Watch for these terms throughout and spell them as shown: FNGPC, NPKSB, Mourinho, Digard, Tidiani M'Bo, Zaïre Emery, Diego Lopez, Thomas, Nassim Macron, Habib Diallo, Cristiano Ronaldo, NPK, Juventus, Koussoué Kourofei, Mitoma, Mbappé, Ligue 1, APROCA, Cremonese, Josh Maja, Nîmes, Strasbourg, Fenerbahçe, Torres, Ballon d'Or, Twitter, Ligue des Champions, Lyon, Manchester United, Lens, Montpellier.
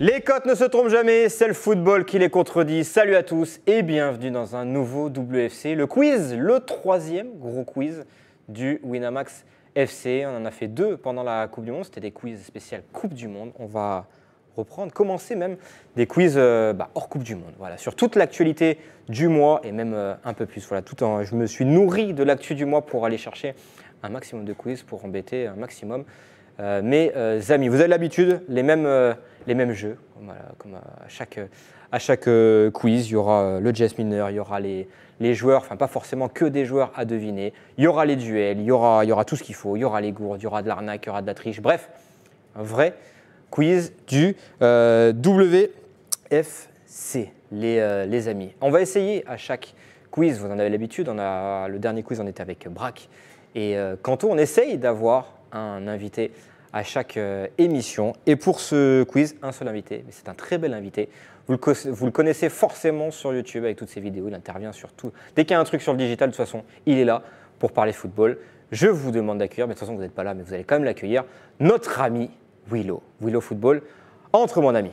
Les cotes ne se trompent jamais, c'est le football qui les contredit. Salut à tous et bienvenue dans un nouveau WFC, le quiz, le troisième gros quiz du Winamax FC. On en a fait deux pendant la Coupe du Monde, c'était des quiz spéciales Coupe du Monde. On va reprendre, commencer même des quiz hors Coupe du Monde, voilà, sur toute l'actualité du mois et même un peu plus. Voilà, je me suis nourri de l'actu du mois pour aller chercher un maximum de quiz, pour embêter un maximum mes amis. Vous avez l'habitude, les mêmes jeux, voilà, comme à chaque quiz. Il y aura le jazz mineur, il y aura les joueurs, enfin pas forcément que des joueurs à deviner, il y aura les duels, il y aura tout ce qu'il faut, il y aura les gourdes, il y aura de l'arnaque, il y aura de la triche, bref, un vrai quiz du WFC, les amis. On va essayer à chaque quiz, vous en avez l'habitude, le dernier quiz on était avec Braque et Canto, on essaye d'avoir un invité à chaque émission. Et pour ce quiz, un seul invité, mais c'est un très bel invité. Vous le connaissez forcément sur YouTube avec toutes ses vidéos, il intervient sur tout. Dès qu'il y a un truc sur le digital, de toute façon, il est là pour parler football. Je vous demande d'accueillir, mais de toute façon, vous n'êtes pas là, mais vous allez quand même l'accueillir, notre ami Wiloo. Wiloo Football, entre mon ami.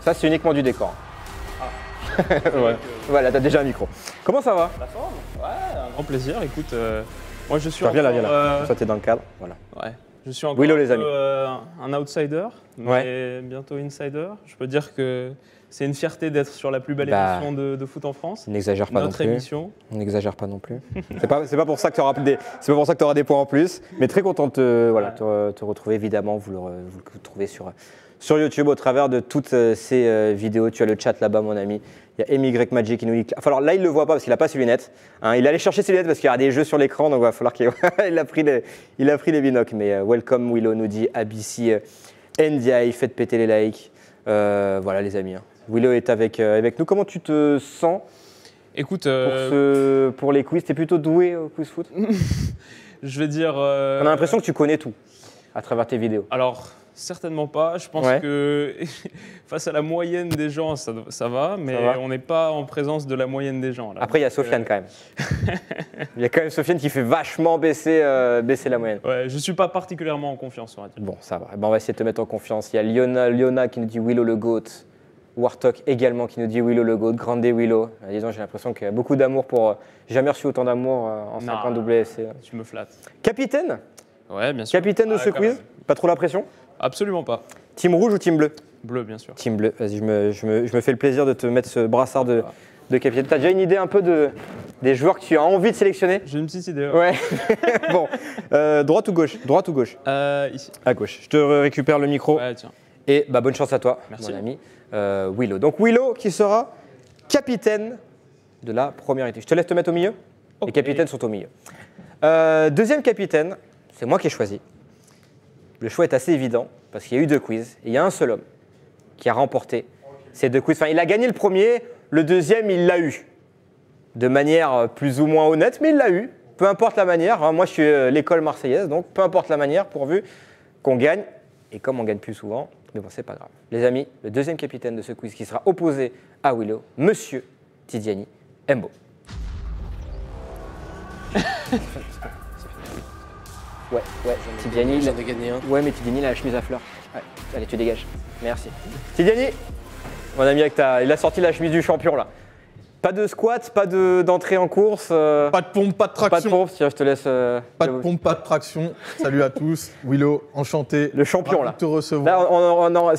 Ça, c'est uniquement du décor. Ouais. Voilà, t'as déjà un micro. Comment ça va? La forme? Ouais, un grand plaisir. Écoute, moi je suis. Viens là. Toi t'es dans le cadre, voilà. Ouais. Je suis encore Wiloo, les amis. Un outsider, mais bientôt insider. Je peux dire que c'est une fierté d'être sur la plus belle émission de foot en France. N'exagère pas, non plus. C'est pas pour ça que tu auras des points en plus, mais très content de te retrouver évidemment. Vous le trouvez sur YouTube au travers de toutes ces vidéos. Tu as le chat là-bas, mon ami. Il y a MY Magic qui nous dit… Enfin, alors là, il ne le voit pas parce qu'il n'a pas ses lunettes. Hein, il est allé chercher ses lunettes parce qu'il y a des jeux sur l'écran, donc il va falloir qu'il il a pris les binocles. Mais welcome Wiloo, nous dit ABC NDI, faites péter les likes. Voilà les amis, hein. Wiloo est avec nous. Comment tu te sens? Écoute… Pour les quiz, tu es plutôt doué au quiz foot? Je vais dire… On a l'impression que tu connais tout à travers tes vidéos. Alors… Certainement pas. Je pense que face à la moyenne des gens, ça va, mais on n'est pas en présence de la moyenne des gens. Là. Après, il y a Sofiane quand même. Il y a quand même Sofiane qui fait vachement baisser la moyenne. Ouais, je ne suis pas particulièrement en confiance, on va dire. Bon, ça va. Ben, on va essayer de te mettre en confiance. Il y a Liona qui nous dit Wiloo le GOAT. Wartok également qui nous dit Wiloo le GOAT. Grande Wiloo. Disons, j'ai l'impression qu'il y a beaucoup d'amour pour… J'ai jamais reçu autant d'amour en 50 WFC. Tu me flattes. Capitaine? Ouais, bien sûr. Capitaine de ce quiz? Pas trop la pression? Absolument pas. Team rouge ou team bleu? Bleu, bien sûr. Team bleu. Vas-y, je me fais le plaisir de te mettre ce brassard de capitaine. Tu as déjà une idée un peu des joueurs que tu as envie de sélectionner? J'ai une petite idée. Ouais. Bon. Droite ou gauche? Droite ou gauche? Ici. À gauche. Je te récupère le micro. Ouais, tiens. Et bonne chance à toi, mon ami Wiloo. Donc Wiloo qui sera capitaine de la première équipe. Je te laisse te mettre au milieu. Okay. Les capitaines sont au milieu. Deuxième capitaine, c'est moi qui ai choisi. Le choix est assez évident parce qu'il y a eu deux quiz et il y a un seul homme qui a remporté ces deux quiz. Enfin, il a gagné le premier, le deuxième, il l'a eu. De manière plus ou moins honnête, mais il l'a eu. Peu importe la manière. Moi, je suis l'école marseillaise, donc peu importe la manière, pourvu qu'on gagne. Et comme on gagne plus souvent, mais bon, c'est pas grave. Les amis, le deuxième capitaine de ce quiz qui sera opposé à Wiloo, monsieur Tidiani M'Bo. Ouais, Tidiani, j'en ai gagné un. Ouais, mais Tidiani, il a la chemise à fleurs. Ouais. Allez, tu dégages. Merci. Tidiani, mon ami, il a sorti la chemise du champion, là. Pas de squat, pas d'entrée en course. Pas de pompe, pas de traction. Pas de pompe, tiens, je te laisse… Pas de pompe, pas de traction. Salut à tous. Wiloo, enchanté. Le champion, là. De te recevoir. Là,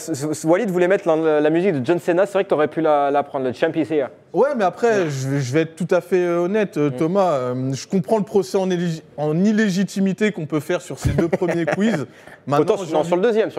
Walid voulait mettre la musique de John Cena. C'est vrai que tu aurais pu la prendre, le champ ici. Ouais, mais après, je vais être tout à fait honnête, Thomas. Je comprends le procès en illégitimité qu'on peut faire sur ces deux premiers quiz. Maintenant, sur le deuxième.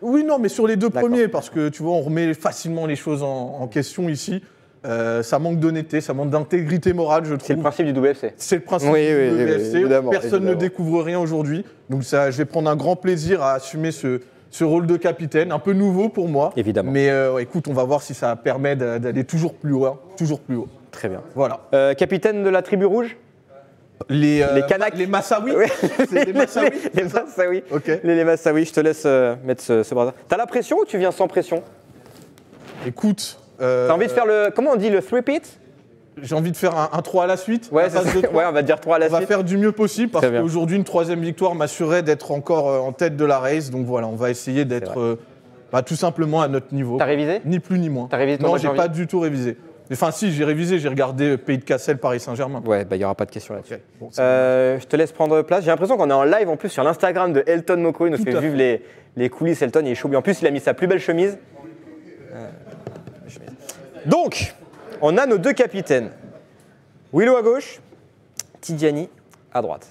Oui, non, mais sur les deux premiers, parce que tu vois, on remet facilement les choses en question ici. Ça manque d'honnêteté, ça manque d'intégrité morale, je trouve. C'est le principe du WFC. C'est le principe du WFC. Oui, évidemment, Personne ne découvre rien aujourd'hui. Donc je vais prendre un grand plaisir à assumer ce rôle de capitaine, un peu nouveau pour moi. Évidemment. Mais écoute, on va voir si ça permet d'aller toujours plus haut. Hein, toujours plus haut. Très bien. Voilà. Capitaine de la tribu rouge? Les Kanaks. Les Massaouis. Les Massaouis. Les Massaouis. Okay. Les Massaouis. Je te laisse mettre ce bras. T'as la pression ou tu viens sans pression? Écoute… T'as envie de faire le… Comment on dit? Le three-peat? J'ai envie de faire un 3 à la suite. Ouais, on va dire 3 à la suite. On va faire du mieux possible parce qu'aujourd'hui, une troisième victoire m'assurait d'être encore en tête de la race. Donc voilà, on va essayer d'être tout simplement à notre niveau. T'as révisé? Ni plus ni moins. T'as révisé ton match? Non, j'ai pas du tout révisé. Enfin, si, j'ai révisé, j'ai regardé Pays de Cassel, Paris-Saint-Germain. Ouais, il n'y aura pas de question là-dessus. Okay. Bon, je te laisse prendre place. J'ai l'impression qu'on est en live en plus sur l'Instagram de Elton Mokolo. Il nous fait vivre les coulisses. Elton, il est chaud. En plus, il a mis sa plus belle chemise. Donc, on a nos deux capitaines. Wiloo à gauche, Tidiani à droite.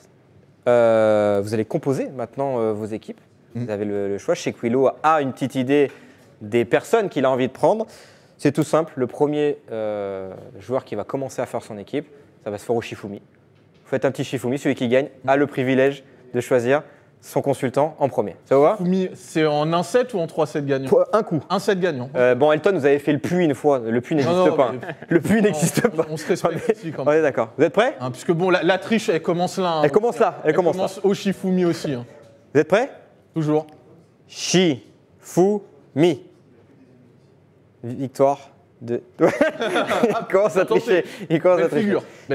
Vous allez composer maintenant vos équipes. Vous avez le choix. Je sais que Wiloo a une petite idée des personnes qu'il a envie de prendre. C'est tout simple, le premier joueur qui va commencer à faire son équipe, ça va se faire au Shifumi. Vous faites un petit Shifumi, celui qui gagne a le privilège de choisir son consultant en premier. Ça vous va? C'est en 1-7 ou en 3-7 gagnant? Un coup. 1-7 gagnant. Bon, Elton, vous avez fait le puits une fois. Le puits n'existe pas. Le puits n'existe pas. On se respecte ici quand même. On est d'accord. Vous êtes prêts? Puisque bon, la triche, elle commence là. Hein, elle commence là. Au Shifumi aussi. Hein. Vous êtes prêts? Toujours. Shifumi. Victoire de... Il commence à tricher.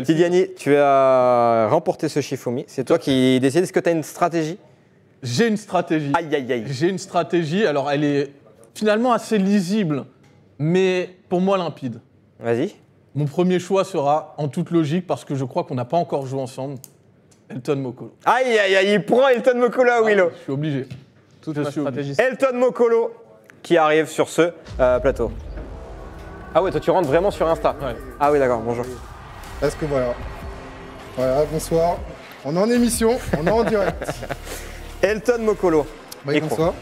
Tidiani, tu as remporté ce Shifumi. C'est toi qui décides. Est-ce que tu as une stratégie? J'ai une stratégie. Aïe, aïe, aïe. J'ai une stratégie. Alors, elle est finalement assez lisible, mais pour moi limpide. Vas-y. Mon premier choix sera, en toute logique, parce que je crois qu'on n'a pas encore joué ensemble, Elton Mokolo. Aïe, aïe, aïe. Il prend Elton Mokolo à Wiloo. Je suis obligé. Toute ma stratégie. Elton Mokolo qui arrive sur ce plateau. Ah ouais, toi tu rentres vraiment sur Insta. Ouais. Ah oui, d'accord, bonjour. Parce que voilà. Voilà, bonsoir. On est en émission, on est en direct. Elton Mokolo. Oui, bonsoir.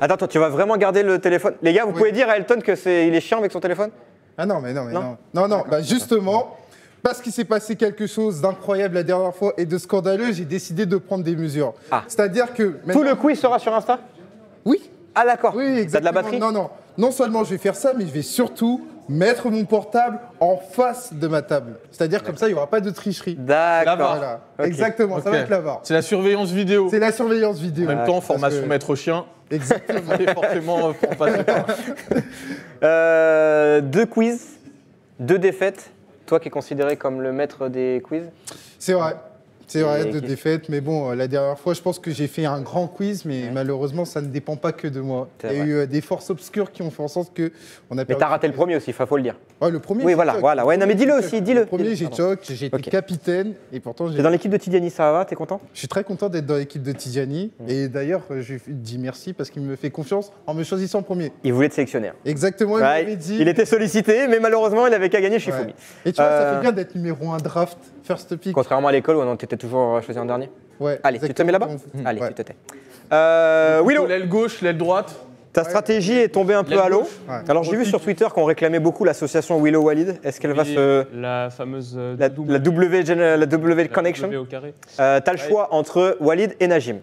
Attends, toi tu vas vraiment garder le téléphone. Les gars, vous pouvez dire à Elton qu'il est chiant avec son téléphone? Ah non, mais non, mais non. Non, non, bah justement, parce qu'il s'est passé quelque chose d'incroyable la dernière fois et de scandaleux, j'ai décidé de prendre des mesures. Ah. C'est-à-dire que... Tout le quiz sera sur Insta? Oui. Ah d'accord, oui, t'as de la batterie? Non, non. Non seulement je vais faire ça, mais je vais surtout mettre mon portable en face de ma table. C'est-à-dire comme ça, il n'y aura pas de tricherie. D'accord. Voilà. Okay. Exactement, ça va être la VAR. C'est la surveillance vidéo. C'est la surveillance vidéo. En même temps, formation maître chien. Exactement. Forcément, pour passer par... deux quiz, deux défaites. Toi qui es considéré comme le maître des quiz. C'est vrai. C'est vrai, de défaite, mais bon, la dernière fois, je pense que j'ai fait un grand quiz, mais malheureusement, ça ne dépend pas que de moi. Il y a eu des forces obscures qui ont fait en sorte qu'on a perdu. Mais t'as raté le premier aussi, il faut le dire. Ouais, le premier. Oui, voilà, voilà. Ouais, non, mais dis-le aussi, dis-le. Le premier, j'ai choc, j'ai été capitaine, et pourtant j'ai. T'es dans l'équipe de Tidiani, ça va? T'es content? Je suis très content d'être dans l'équipe de Tidiani, et d'ailleurs, je lui dis merci parce qu'il me fait confiance en me choisissant premier. Il voulait te sélectionner. Exactement, il m'avait dit. Il était sollicité, mais malheureusement, il n'avait qu'à gagner chez Fumi. Et tu vois, ça fait bien d'être numéro 1 draft, first pick. Contrairement à l'école où on était toujours choisi en dernier. Ouais. Allez, tu te mets là-bas. Allez, tu te tais. Wiloo. L'aile gauche, l'aile droite. Ta stratégie est tombée un peu à l'eau. Alors j'ai vu sur Twitter qu'on réclamait beaucoup l'association Wiloo Walid. Est-ce qu'elle va se... La fameuse... La W Connection. T'as le choix entre Walid et Najim.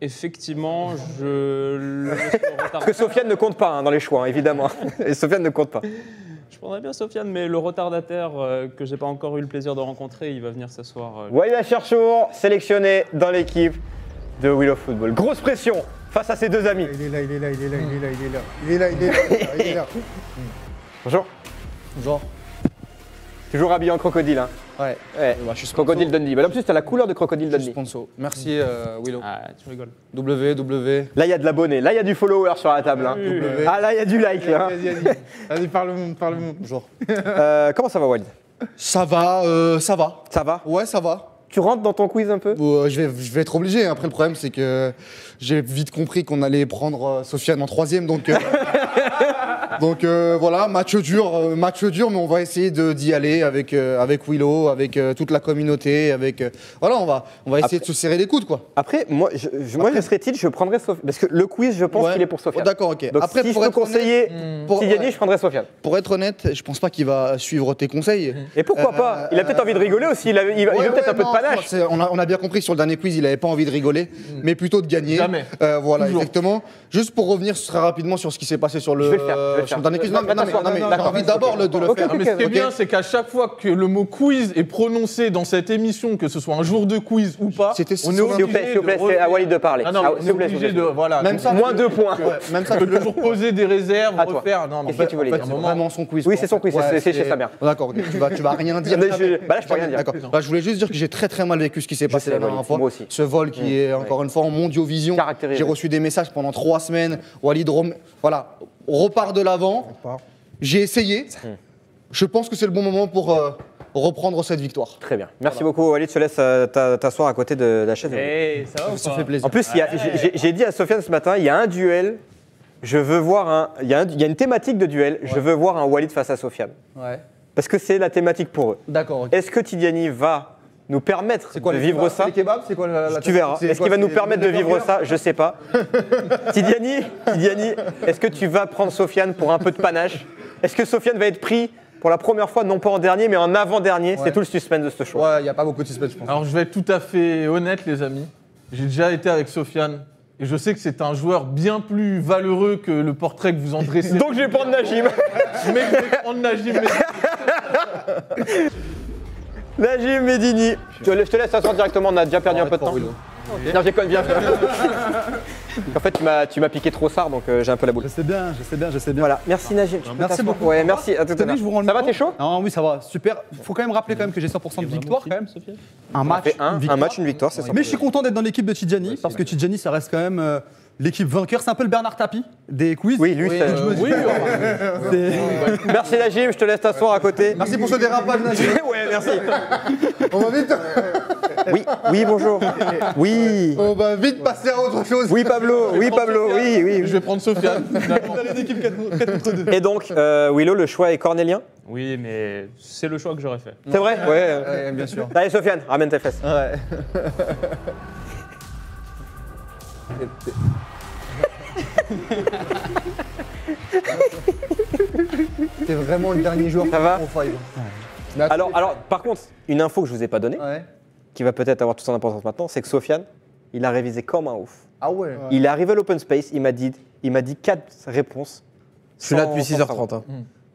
Effectivement, je... Parce que Sofiane ne compte pas dans les choix, évidemment. Et Sofiane ne compte pas. Je prendrais bien Sofiane, mais le retardataire que j'ai pas encore eu le plaisir de rencontrer, il va venir s'asseoir. Walid Acherchour, sélectionné dans l'équipe de Wiloo Football. Grosse pression face à ses deux amis. Il est là, il est là, il est là, il est là, il est là. Il est là, il est là, il est là. Bonjour. Bonjour. Toujours habillé en crocodile, hein. Ouais. Bah, je suis crocodile Dundee. Bah, là, en plus, t'as la couleur de crocodile Dundee. Sponsor. Merci, Wiloo. Ah, tu rigoles. W. Là, il y a de l'abonné. Là, il y a du follower sur la table. Hein. W. Ah, là, il y a du like. Allez, parle-moi, parle-moi. Bonjour. Comment ça va, Walid? Ça va, ça va. Ça va? Ouais, ça va. Tu rentres dans ton quiz un peu? Je vais être obligé. Après, le problème, c'est que j'ai vite compris qu'on allait prendre Sofiane en troisième, donc... Donc voilà, match dur, mais on va essayer d'y aller avec Wiloo, avec toute la communauté, avec voilà, on va essayer de se serrer les coudes, quoi. Après, moi je serais titre, je prendrais Sofiane, parce que le quiz, je pense qu'il est pour Sofiane. Oh, d'accord, ok. Donc, après, si je peux conseiller Tidiani, je prendrais Sofiane. Pour être honnête, je pense pas qu'il va suivre tes conseils. Et pourquoi pas? Il a peut-être envie de rigoler aussi. Il a peut-être un peu de panache. On a bien compris que sur le dernier quiz, il n'avait pas envie de rigoler, mais plutôt de gagner. Jamais. Voilà, exactement. Juste pour revenir très rapidement sur ce qui s'est passé sur le. Je vais le faire. envie d'abord de le faire. Mais ce qui est bien, c'est qu'à chaque fois que le mot quiz est prononcé dans cette émission, que ce soit un jour de quiz ou pas, on est obligé à Walid de parler. Moins 2 points. Même ça, toujours poser des réserves, refaire. Non, mais c'est vraiment son quiz. Oui, c'est son quiz. C'est chez sa mère. D'accord. Tu vas rien dire. Bah là, je peux rien dire. D'accord. Je voulais juste dire que j'ai très très mal vécu ce qui s'est passé la dernière fois. Moi aussi. Ce vol qui est encore une fois en mondiovision. J'ai reçu des messages pendant 3 semaines. Walid, voilà, on repart de l'avant. J'ai essayé. Je pense que c'est le bon moment pour reprendre cette victoire. Très bien. Merci beaucoup, Walid. Je te laisse t'asseoir à côté de la chaise. Hey, ça fait plaisir. En plus, j'ai dit à Sofiane ce matin, il y a un duel. Je veux voir un. Il y a une thématique de duel. Ouais. Je veux voir un Walid face à Sofiane. Ouais. Parce que c'est la thématique pour eux. D'accord. Okay. Est-ce que Tidiani va nous permettre de vivre ça? Les kebabs, c'est quoi la tu verras. Est-ce qu'il va nous permettre de vivre ça? Je sais pas. Tidiani, est-ce que tu vas prendre Sofiane pour un peu de panache? Est-ce que Sofiane va être pris pour la première fois, non pas en dernier, mais en avant-dernier? Ouais. C'est tout le suspense de ce show. Ouais, il n'y a pas beaucoup de suspense, je pense. Alors, je vais être tout à fait honnête, les amis. J'ai déjà été avec Sofiane. Et je sais que c'est un joueur bien plus valeureux que le portrait que vous en dressez. Donc, je vais prendre Najim. Mais je vais prendre Najim. Najim Medini, je te laisse t'asseoir directement, on a déjà perdu un peu de temps. Okay. Non, j'éconne bien. En fait, tu m'as piqué trop sard, donc j'ai un peu la boule. Je sais bien. Voilà, merci Najim. Merci beaucoup. Ouais, merci. À tout à l'heure. Ça va, t'es chaud? Non, oui, ça va. Super. Faut quand même rappeler quand même que j'ai 100% de victoire quand même. Un match, une victoire, c'est ça. Mais je suis content d'être dans l'équipe de Tidiani parce que Tidiani, ça reste quand même. L'équipe vainqueur, c'est un peu le Bernard Tapie des quiz. Oui, lui, c'est... Merci Najim, je te laisse t'asseoir à côté. Merci pour ce dérapage, Najim. Ouais, merci. On va vite... Oui, bonjour. Oui. On va vite passer à autre chose. Oui, Pablo, Sofiane. Je vais prendre Sofiane. Et donc, Wiloo, le choix est cornélien? Oui, mais c'est le choix que j'aurais fait. C'est vrai? Ouais, bien sûr. Allez, Sofiane, ramène tes fesses. Ouais. C'est vraiment le dernier joueur. Ça va? Alors, par contre, une info que je vous ai pas donnée, qui va peut-être avoir toute son importance maintenant, c'est que Sofiane, il a révisé comme un ouf. Ah ouais. Il est arrivé à l'open space, il m'a dit 4 réponses. Je suis là depuis 6h30. Hein.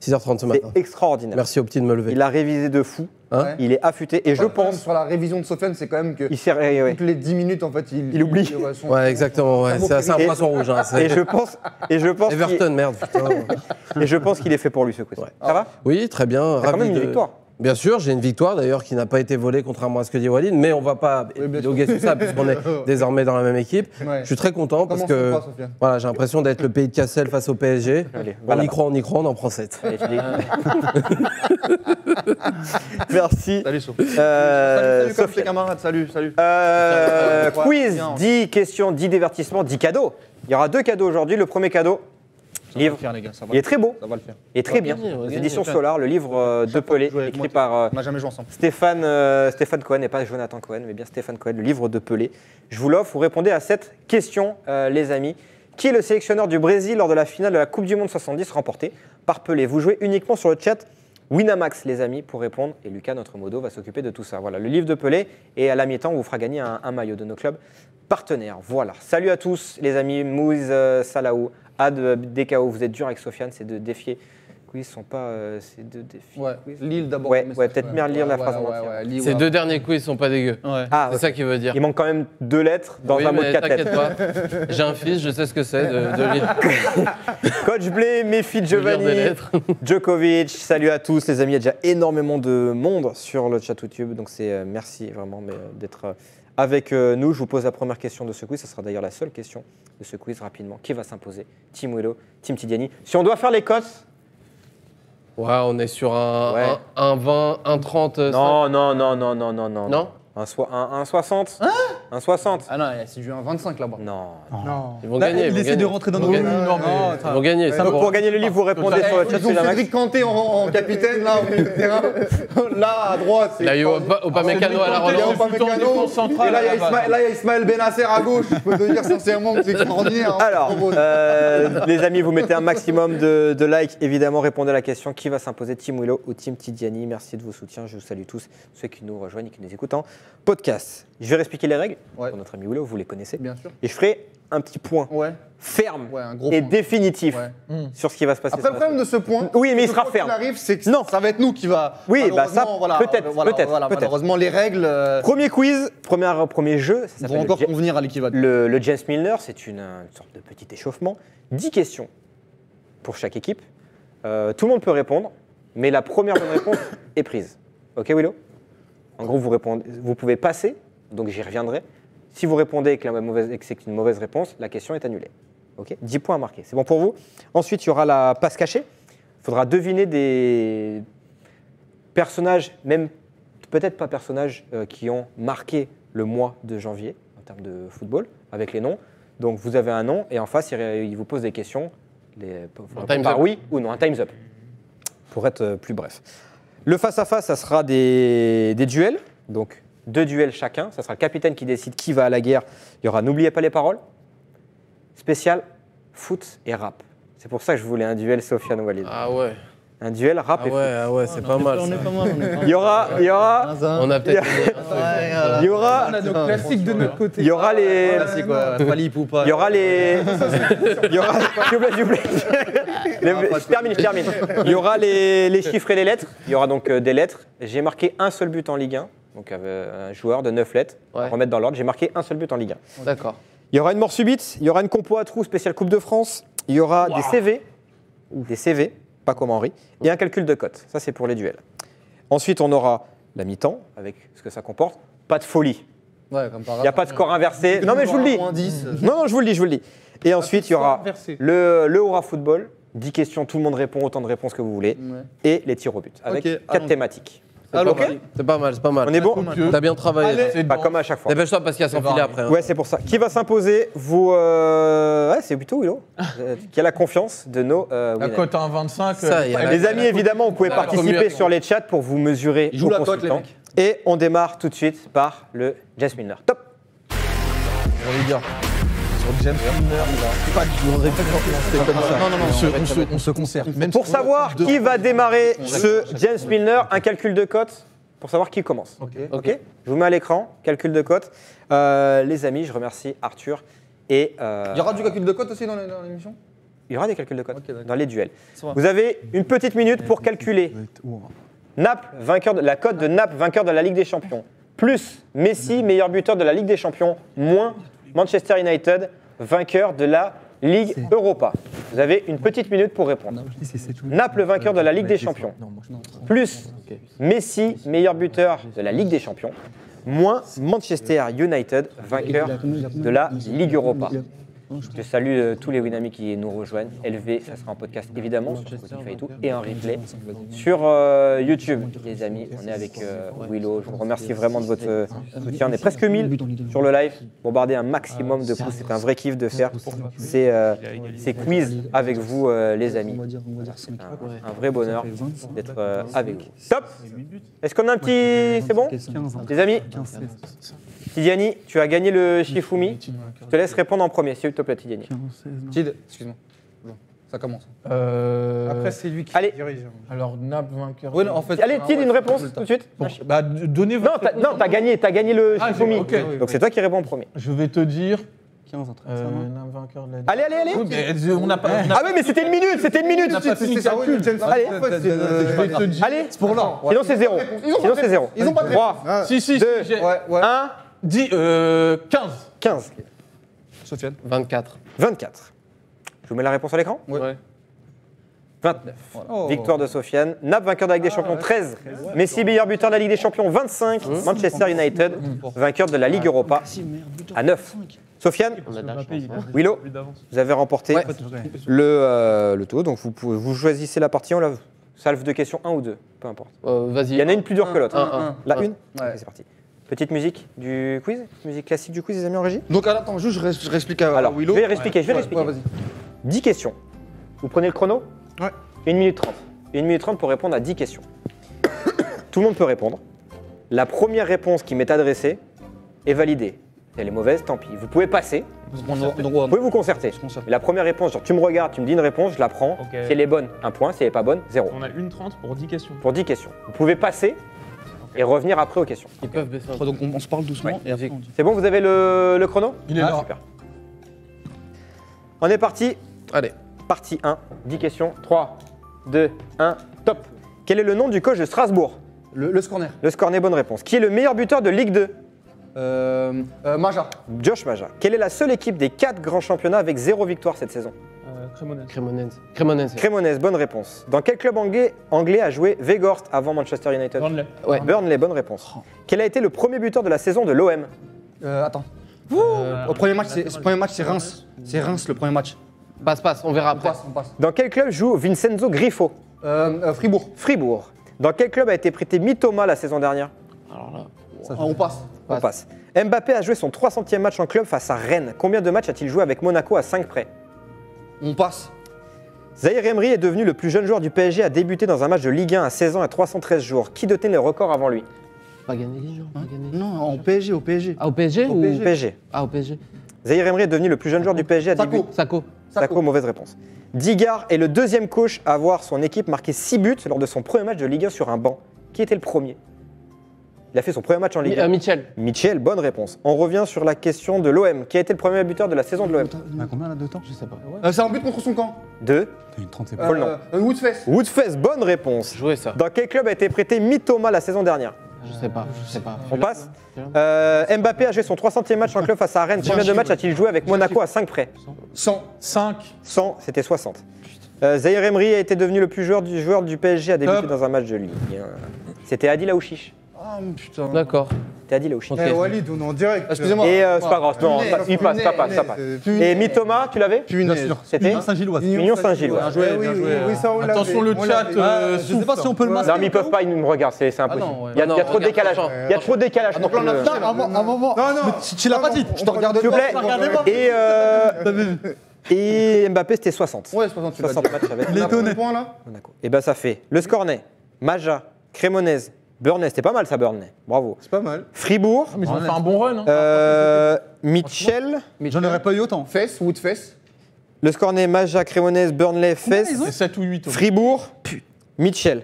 6h30 ce matin. C'est extraordinaire. Merci au petit de me lever. Il a révisé de fou. Hein? Il est affûté. Et je pense. Sur la révision de Sofiane, c'est quand même que. Toutes les 10 minutes, en fait, il oublie. Ouais, exactement. Ouais. C'est un poisson rouge. Hein, et je pense. Everton, merde. Putain. Et je pense qu'il est fait pour lui ce coup-ci. Ouais. Ça va? Oui, très bien. Ravi quand même une victoire. Bien sûr, j'ai une victoire d'ailleurs qui n'a pas été volée, contrairement à ce que dit Walid, mais on va pas épiloguer sur ça puisqu'on est désormais dans la même équipe. Ouais. Je suis très content parce que voilà, j'ai l'impression d'être le pays de Cassel face au PSG. Allez, on y croit, on en prend 7. Merci. Salut, salut, camarades, salut. Quiz, 10 questions, 10 divertissements, 10 cadeaux. Il y aura 2 cadeaux aujourd'hui. Le premier cadeau. Livre. Faire, les gars, il est très beau, ça va le faire. Et très bien. L'édition Solar, le livre de Pelé, écrit par Stéphane Cohen, et pas Jonathan Cohen, mais bien Stéphane Cohen, le livre de Pelé. Je vous l'offre, vous répondez à cette question, les amis. Qui est le sélectionneur du Brésil lors de la finale de la Coupe du Monde 70 remportée par Pelé? Vous jouez uniquement sur le chat Winamax, les amis, pour répondre. Et Lucas, notre modo, va s'occuper de tout ça. Voilà, le livre de Pelé, et à la mi-temps, on vous fera gagner un maillot de nos clubs partenaires. Voilà, salut à tous, les amis. Mouiz Salahou. Ad DKO, vous êtes dur avec Sofiane, c'est de défier. Quiz sont pas. C'est de défier. Ouais. Lille d'abord. Ouais, peut-être mieux lire la phrase en entier. Ces 2 derniers quiz sont pas dégueux. Ouais. Ah, c'est ça qui veut dire. Il manque quand même 2 lettres dans un mot de 4 lettres. T'inquiète pas. J'ai un fils, je sais ce que c'est de lire. Coach Blé, Méfi Giovanni, Djokovic, salut à tous les amis. Il y a déjà énormément de monde sur le chat YouTube, donc c'est merci vraiment d'être. Avec nous, je vous pose la première question de ce quiz. Ça sera d'ailleurs la seule question de ce quiz rapidement. Qui va s'imposer? Team Wiloo, Team Tidiani. Si on doit faire les cotes. Ouais, on est sur un 20, un 30. Non. Un 60. Hein? Un 60. Ah non, c'est du 1,25 là-bas. Non. Ils vont gagner. Ils essaient de rentrer dans nos livres. Ils vont gagner. Pour gagner le livre, vous répondez sur le chat. Ils ont Cédric Kanté en capitaine, là, au milieu de terrain. Là, à droite. Là, il y a Upamecano à la relance. Et là, il y a Ismaël Benasser à gauche. Je peux te dire sincèrement que c'est extraordinaire. Alors, les amis, vous mettez un maximum de likes. Évidemment, répondez à la question. Qui va s'imposer, Team Wiloo ou Team Tidiani? Merci de vos soutiens. Je vous salue tous, ceux qui nous rejoignent et qui nous écoutent en podcast. Je vais réexpliquer les règles pour notre ami Wiloo, vous les connaissez. Bien sûr. Et je ferai un petit point ferme et définitif sur ce qui va se passer. Après, le problème de ce point, mais il sera ferme. C'est que ça va être nous qui va. Oui, bah ça, peut-être. Malheureusement, les règles. Premier quiz, premier jeu. Ça va encore convenir à l'équivalent. Le James Milner, c'est une sorte de petit échauffement. 10 questions pour chaque équipe. Tout le monde peut répondre, mais la première bonne réponse est prise. Ok, Wiloo ? En gros, vous répondez, vous pouvez passer, donc j'y reviendrai. Si vous répondez et que c'est une mauvaise réponse, la question est annulée. Okay, 10 points à marquer, c'est bon pour vous. Ensuite, il y aura la passe cachée. Il faudra deviner des personnages, même peut-être pas personnages, qui ont marqué le mois de janvier, en termes de football, avec les noms. Donc vous avez un nom et en face, il vous pose des questions. Oui ou non, un time's up, pour être plus bref. Le face-à-face, ça sera des duels, donc 2 duels chacun. Ça sera le capitaine qui décide qui va à la guerre. Il y aura « N'oubliez pas les paroles », spécial foot et rap. C'est pour ça que je voulais un duel Sofiane Walid. Ah ouais. Un duel rap et foot. Ah ouais, c'est pas mal. Il y aura… On a peut-être… Il y aura… On a nos classiques de notre côté. Il y aura les… Classiques, ouais. Palip ou pas. Il y aura les… Il y aura… S'il vous plaît, je termine. Il y aura les chiffres et les lettres. Il y aura donc des lettres. J'ai marqué un seul but en Ligue 1. Donc un joueur de 9 lettres. On va remettre dans l'ordre. J'ai marqué un seul but en Ligue 1. D'accord. Il y aura une mort subite. Il y aura une compo à trous spéciale Coupe de France. Il y aura des CV. Des CV. Pas comme Henri, et un calcul de cote. Ça, c'est pour les duels. Ensuite, on aura la mi-temps, avec ce que ça comporte. Pas de folie. Ouais, comme par il n'y a pas de score inversé. Non, mais je vous le dis. Non, non, je vous le dis. Et ensuite, il y aura le Aura Football. 10 questions, tout le monde répond, autant de réponses que vous voulez. Et les tirs au but, avec 4 thématiques. C'est pas mal, c'est pas mal. On est bon. T'as bien travaillé. Pas comme à chaque fois. Dépêche-toi parce qu'il y a son filet après. Ouais, c'est pour ça. Qui va s'imposer? Vous. Ouais, c'est plutôt Wiloo. Qui a la confiance de nos. La cote à 1,25. Les amis, évidemment, vous pouvez participer sur les chats pour vous mesurer. Joue la cote, les mecs. Et on démarre tout de suite par le James Milner. Top. On est bien. James Milner, on se concerte. Pour savoir qui va démarrer ce James Milner, un calcul de cote pour savoir qui commence. Ok. Je vous mets à l'écran, calcul de cote. Les amis, je remercie Arthur. Et, il y aura du calcul de cote aussi dans l'émission ? Il y aura des calculs de cote dans les duels. Vous avez une petite minute pour calculer. La cote de Naples, vainqueur de la Ligue des Champions, plus Messi, meilleur buteur de la Ligue des Champions, moins Manchester United, vainqueur de la Ligue Europa. Vous avez une petite minute pour répondre. Naples, vainqueur de la Ligue des Champions, plus Messi, meilleur buteur de la Ligue des Champions, moins Manchester United, vainqueur de la Ligue Europa. Je salue tous les Winami qui nous rejoignent. LV, ça sera en podcast évidemment sur Spotify et tout, et en replay sur YouTube. Les amis, on est avec Wiloo. Je vous remercie vraiment de votre soutien. On est presque 1000 sur le live. Bombardez un maximum de pouces. C'est un vrai kiff de faire ces quiz avec vous, les amis. Un vrai bonheur d'être avec vous. Top. Est-ce qu'on a un petit… C'est bon, les amis? Tidiani, tu as gagné le Shifumi. Je te laisse répondre en premier, s'il te plaît, Tidiani. Tid, excuse-moi. Bon, ça commence. Après, c'est lui qui dirige. Alors, Naples, vainqueur. Oui, en fait, allez, Tid, une réponse tout de suite. Bon. Bah, donnez votre… Non, t'as gagné le Shifumi. Okay. Donc, c'est toi qui réponds en premier. Je vais te dire… 15 entre Naples, vainqueur de la Ligue. Allez. On a pas… Ah oui, mais c'était une minute, C'est ça, oui. Allez, c'est pour l'an. Sinon, c'est 0. Sinon, c'est 0. Ils ont pas… 3, 2, 1… 15. Sofiane. 24. Je vous mets la réponse à l'écran. 29. Voilà. Oh. Victoire de Sofiane. Naples, vainqueur de la Ligue des Champions, 13. Messi, meilleur buteur de la Ligue des Champions, 25. Manchester United, vainqueur de la Ligue Europa, à 9. Sofiane, Wiloo, vous avez remporté le tour. Donc vous choisissez la partie. Salve de questions 1 ou 2, peu importe. Il y en a une plus dure que l'autre. La une. C'est parti. Petite musique du quiz, musique classique du quiz, les amis en régie. Donc attends, juste je réexplique à Wiloo. Je vais réexpliquer, 10 questions. Vous prenez le chrono ? Ouais. 1 minute 30. 1 minute 30 pour répondre à 10 questions. Tout le monde peut répondre. La première réponse qui m'est adressée est validée. Si elle est mauvaise, tant pis. Vous pouvez passer. Vous pouvez vous concerter. Mais la première réponse, genre tu me regardes, tu me dis une réponse, je la prends. Okay. Si elle est bonne, 1 point. Si elle n'est pas bonne, 0. On a 1,30 pour 10 questions. Vous pouvez passer. et revenir après aux questions. Ils peuvent baisser. Donc on se parle doucement et après on dit. C'est bon, vous avez le chrono ? Il est là. Super. On est parti. Allez. Partie 1, 10 questions. 3, 2, 1, top. Quel est le nom du coach de Strasbourg ? Le Scorner. Le Scorner, bonne réponse. Qui est le meilleur buteur de Ligue 2 ? Maja. Josh Maja. Quelle est la seule équipe des 4 grands championnats avec 0 victoire cette saison ? Cremonese. Cremonese, bonne réponse. Dans quel club anglais a joué Weghorst avant Manchester United ? Burnley. Ouais. Burnley, bonne réponse. Quel a été le premier buteur de la saison de l'OM ? Au premier match, c'est Reims. C'est Reims le premier match. Passe, on verra après. On passe. Dans quel club joue Vincenzo Griffo ? Fribourg. Dans quel club a été prêté Mitoma la saison dernière ? Alors là, on passe. Mbappé a joué son 300e match en club face à Rennes. Combien de matchs a-t-il joué avec Monaco à 5 près ? On passe. Zaïre Emery est devenu le plus jeune joueur du PSG à débuter dans un match de Ligue 1 à 16 ans et 313 jours. Qui détenait le record avant lui ? Au PSG. Zaïre Emery est devenu le plus jeune joueur du PSG à débuter. Sako, mauvaise réponse. Digard est le deuxième coach à avoir son équipe marqué 6 buts lors de son premier match de Ligue 1 sur un banc. Qui était le premier ? Il a fait son premier match en Ligue 1. Mitchell, bonne réponse. On revient sur la question de l'OM. Qui a été le premier buteur de la saison de l'OM ? Combien là de temps ? Je sais pas. C'est un but contre son camp. Deux. Woodface, bonne réponse. Jouer ça. Dans quel club a été prêté Mitoma la saison dernière ? Je sais pas. On passe. Mbappé a joué son 300e match en club face à Rennes. Combien de matchs a-t-il joué avec Monaco à 5 près ? 100, c'était 60. Zaïre Emery a été devenu le plus joueur du PSG à débuter dans un match de Ligue 1. C'était Adil Aouchiche. Ah putain. D'accord. T'as dit là où je suis. Walid, on est en direct. Excusez-moi. Et c'est pas grave, non, il passe, ça passe. Et Mitoma, tu l'avais ? C'était Union Saint-Gilloise. Oui, ça on l'a. Attention le chat, je sais pas si on peut le masquer. Non, mais ils peuvent pas, ils me regardent, c'est impossible. Il y a trop de décalage. Donc là on a un moment. Non. Tu l'as pas dit. Je te regarde s'il vous plaît. Et Mbappé c'était 60. Ouais, 60 matchs avec. Les deux points là. Et ben ça fait le Scornet, Maja, Cremonese, Burnley, c'était pas mal ça, Burnley. Bravo. C'est pas mal. Fribourg. Ah, on a fait un bon run. Hein. Mitchell. J'en aurais pas eu autant. Woodface. Le Scornet, Maja, Cremonese, Burnley, Fess. C'est 7 ou 8. Fribourg. Mitchell.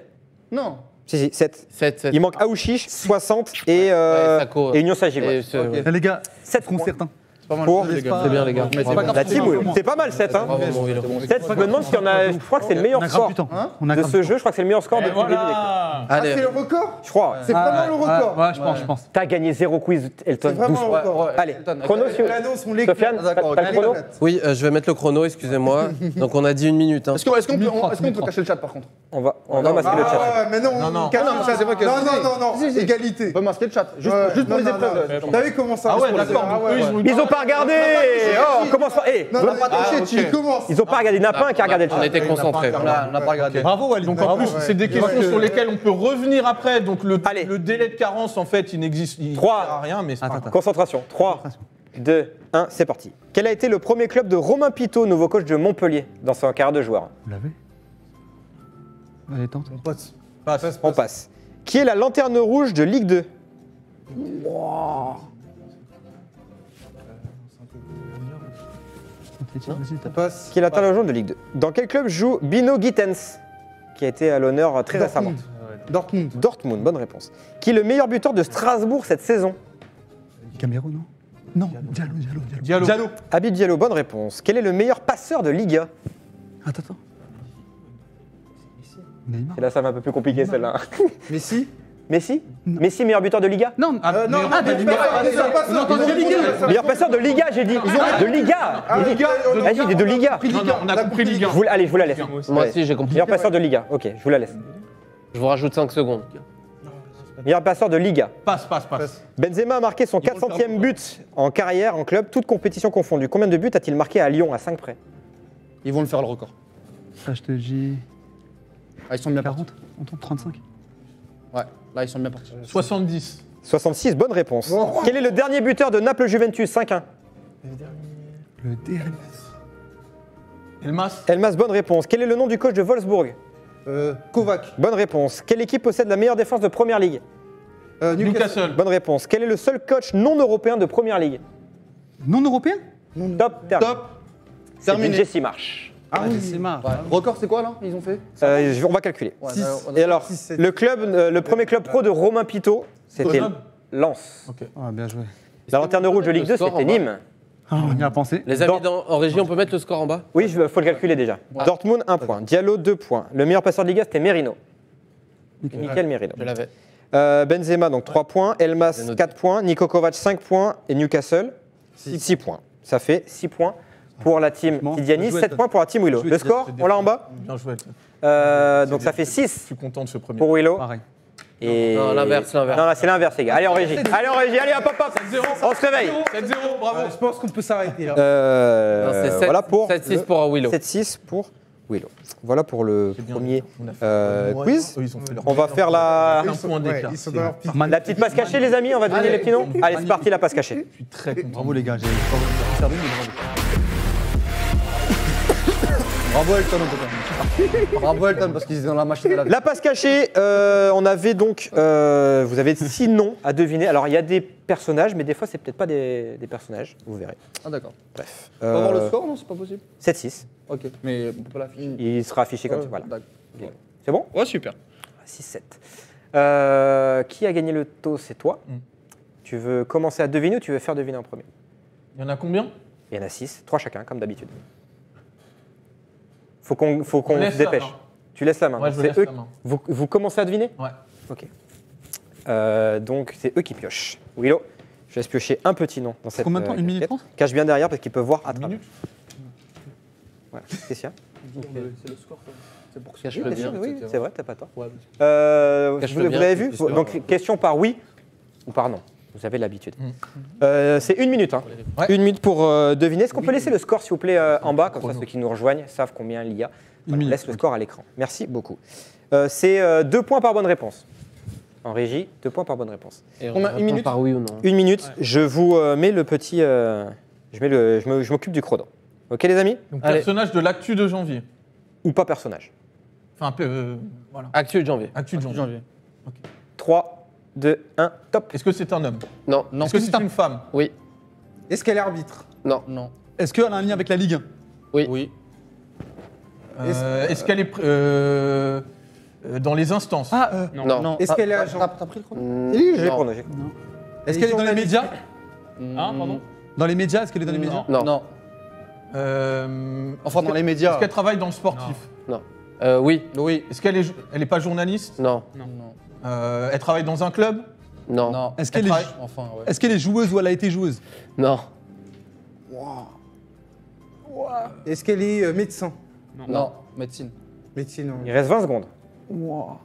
Non. Si, 7. Il manque Aouchiche, 60 et Union Saint-Gilloise. Okay. Les gars, 7 seront certains. C'est bien les gars. La team, c'est pas mal 7. Hein. 7, je me demande si on a. Je crois que c'est le meilleur score de ce jeu. Je crois que c'est le meilleur score depuis le début. Ah, c'est le record ? Je crois. C'est vraiment le record. Ouais, je pense. T'as gagné 0 quiz, Elton. C'est vraiment le record. Allez, chrono sur l'annonce. Sofiane, t'as le chrono ? Oui, je vais mettre le chrono, excusez-moi. Donc on a dit 1 minute. Est-ce qu'on peut cacher le chat par contre ? On va masquer le chat. Mais non, non. Égalité. On peut masquer le chat. Juste pour les épreuves. T'as vu comment ça ? Ah ouais, d'accord. Ils ont pas regardé. On commence pas. Ils ont pas regardé. Il n'y en a pas un qui a regardé le chat. On était concentrés. On n'a pas regardé. Bravo, Walid. Donc en plus, c'est des questions sur lesquelles on peut revenir après. Donc le délai de carence, en fait, il n'existe rien. Mais concentration. 3, 2, 1, c'est parti. Quel a été le premier club de Romain Pitot, nouveau coach de Montpellier, dans sa carrière de joueur ? Vous l'avez ? Allez, tente. On passe. Qui est la lanterne rouge de Ligue 2 ? Wouah ! Qui est l'atteint le jaune de Ligue 2. Dans quel club joue Bino Gittens, qui a été à l'honneur très récemment ? Dortmund, bonne réponse. Qui est le meilleur buteur de Strasbourg cette saison ? Cameroun, non ? Diallo. Habib Diallo, bonne réponse. Quel est le meilleur passeur de Liga ? Attends. Et là, ça va un peu plus compliqué celle-là. Messi, meilleur buteur de Liga ? Non, meilleur passeur de Liga, j'ai dit. De Liga. J'ai dit de Liga. On a compris Liga. Allez, je vous la laisse. Moi aussi, j'ai compris. Meilleur passeur de Liga. Ok, je vous la laisse. Je vous rajoute 5 secondes. Meilleur passeur de Liga. Passe. Benzema a marqué son 400e but en carrière, en club, toutes compétitions confondues. Combien de buts a-t-il marqué à Lyon à 5 près ? Ils vont le faire le record. Ça, je te dis. Ils sont bien 40, on tombe 35. Ouais, là ils sont bien partis. 70. 66, bonne réponse. Oh. Quel est le dernier buteur de Naples-Juventus ? 5-1. Le dernier. Elmas, bonne réponse. Quel est le nom du coach de Wolfsburg ? Kovac. Bonne réponse. Quelle équipe possède la meilleure défense de Première Ligue ? Newcastle. Bonne réponse. Quel est le seul coach non européen de Première Ligue ? Non européen ? Top. Terminé. C'est Jesse Marsh. Ah oui, c'est marrant. Ouais. Record, c'est quoi là? Ils ont fait on va calculer. Ouais, et alors, le premier club pro de Romain Pitot, c'était Lens. Okay. Ouais, bien joué. La lanterne rouge de Ligue 2, c'était Nîmes. Oh, on y a pensé. Les amis en régie, on peut mettre le score en bas? Oui, il faut le calculer déjà. Ah. Dortmund, 1 point. Diallo, 2 points. Le meilleur passeur de Liga, c'était Merino. Michael Merino. Je l'avais. Benzema, donc 3 points. Elmas, 4 points. Niko Kovac, 5 points. Et Newcastle, 6 points. Ça fait 6 points pour la team Tidiani, 7 points pour la team Wiloo. Le score, on l'a en bas? Bien joué. Donc ça fait 6. Je suis content de ce premier. Pour Wiloo. Et... Non, l'inverse, l'inverse. Non, là, c'est l'inverse, les gars. Allez en régie. Allez en régie, allez, hop, hop, hop. 7-0. On se réveille. 7-0, bravo. Je pense qu'on peut s'arrêter là. Voilà pour 7-6 pour Wiloo. 7-6 pour Wiloo. Voilà pour le premier quiz. On va faire la petite passe cachée, les amis. On va donner les petits noms. Allez, c'est parti, la passe cachée. Je suis très content. Bravo, les gars. Bravo Elton, bravo Elton, parce qu'ils étaient dans la machine de la vie. La passe cachée, on avait donc, vous avez 6 noms à deviner. Alors il y a des personnages, mais des fois c'est peut-être pas des personnages, vous verrez. Ah d'accord. Bref. On va voir le score, non? C'est pas possible. 7-6. Ok, mais on peut l'afficher. Il sera affiché comme ça, voilà. Okay. C'est bon? Ouais, super. 6-7. Qui a gagné le taux? C'est toi. Tu veux commencer à deviner ou tu veux faire deviner en premier? Il y en a combien? Il y en a 6, 3 chacun, comme d'habitude. Faut qu'on se dépêche. Tu laisses la main. Ouais, c'est eux. Vous commencez à deviner? Ouais. Ok. Donc c'est eux qui piochent. Wiloo, je laisse piocher un petit nom dans cette. Combien de temps? Une minute? Cache bien derrière parce qu'ils peuvent voir à travers. Une minute. Voilà. Qu'est-ce qu'il y a? C'est le score. C'est pour que je le dise. Oui, c'est vrai, t'as pas tort. Ouais, vous l'avez vu? Donc question par oui ou par non. Vous avez l'habitude. C'est 1 minute. Hein. Ouais. 1 minute pour deviner. Est-ce qu'on peut laisser le score, s'il vous plaît, en bas? Comme ça, ceux qui nous rejoignent savent combien il y a. Voilà, laisse le score à l'écran. Merci beaucoup. C'est 2 points par bonne réponse. En régie, 2 points par bonne réponse. Et on a 1 minute par oui ou non. 1 minute. Ouais. Je vous mets le petit... je m'occupe du chrono. OK, les amis? Donc, personnage de l'actu de janvier. Ou pas personnage. Enfin, voilà. Actu de janvier. Actu de janvier. Okay. 3, 2, 1, top. Est-ce que c'est un homme? Non. Non. Est-ce que c'est une femme? Oui. Est-ce qu'elle est arbitre? Non. Non. Est-ce qu'elle a un lien avec la Ligue 1? Oui. Oui. Est-ce qu'elle est dans les instances? Ah, non. Non. Est-ce qu'elle est agent? T'as pris le chrono? Oui, j'ai le chrono. Est-ce qu'elle est dans les médias? Hein, pardon? Dans les médias, est-ce qu'elle est dans les médias? Non. Non. Enfin, dans les médias. Est-ce qu'elle travaille dans le sportif? Non. Oui. Oui. Est-ce qu'elle est pas journaliste? Non. Non. Elle travaille dans un club? Non. Non. Est-ce qu'elle est joueuse ou elle a été joueuse? Non. Wow. Wow. Est-ce qu'elle est médecin? Non. Non. Non. Médecine. Médecine, non. Il reste 20 secondes. Wow.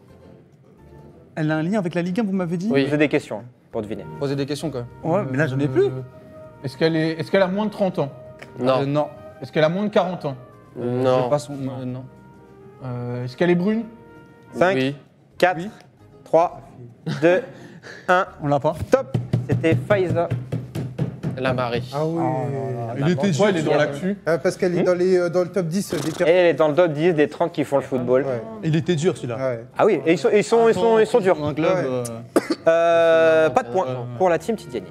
Elle a un lien avec la Ligue 1, vous m'avez dit? Oui. Posez des questions pour deviner. Posez des questions quand même. Ouais, mais là j'en ai plus. Est-ce qu'elle a moins de 30 ans? Non. Non. Est-ce qu'elle a moins de 40 ans? Non. Je sais pas son... Non. Non. Est-ce qu'elle est brune? 5, oui. 4, oui. 3, 2, 1. On l'a pas. Top. C'était Faiza Lamari. Ah oui. Il était joué, elle est dans l'actu. Parce qu'elle est dans le top 10 des 30. Elle est dans le top 10 des 30 qui font le football. Ouais. Il était dur celui-là. Ouais. Ah oui, et ils sont durs. Un club, pas de points pour la team Tidiani.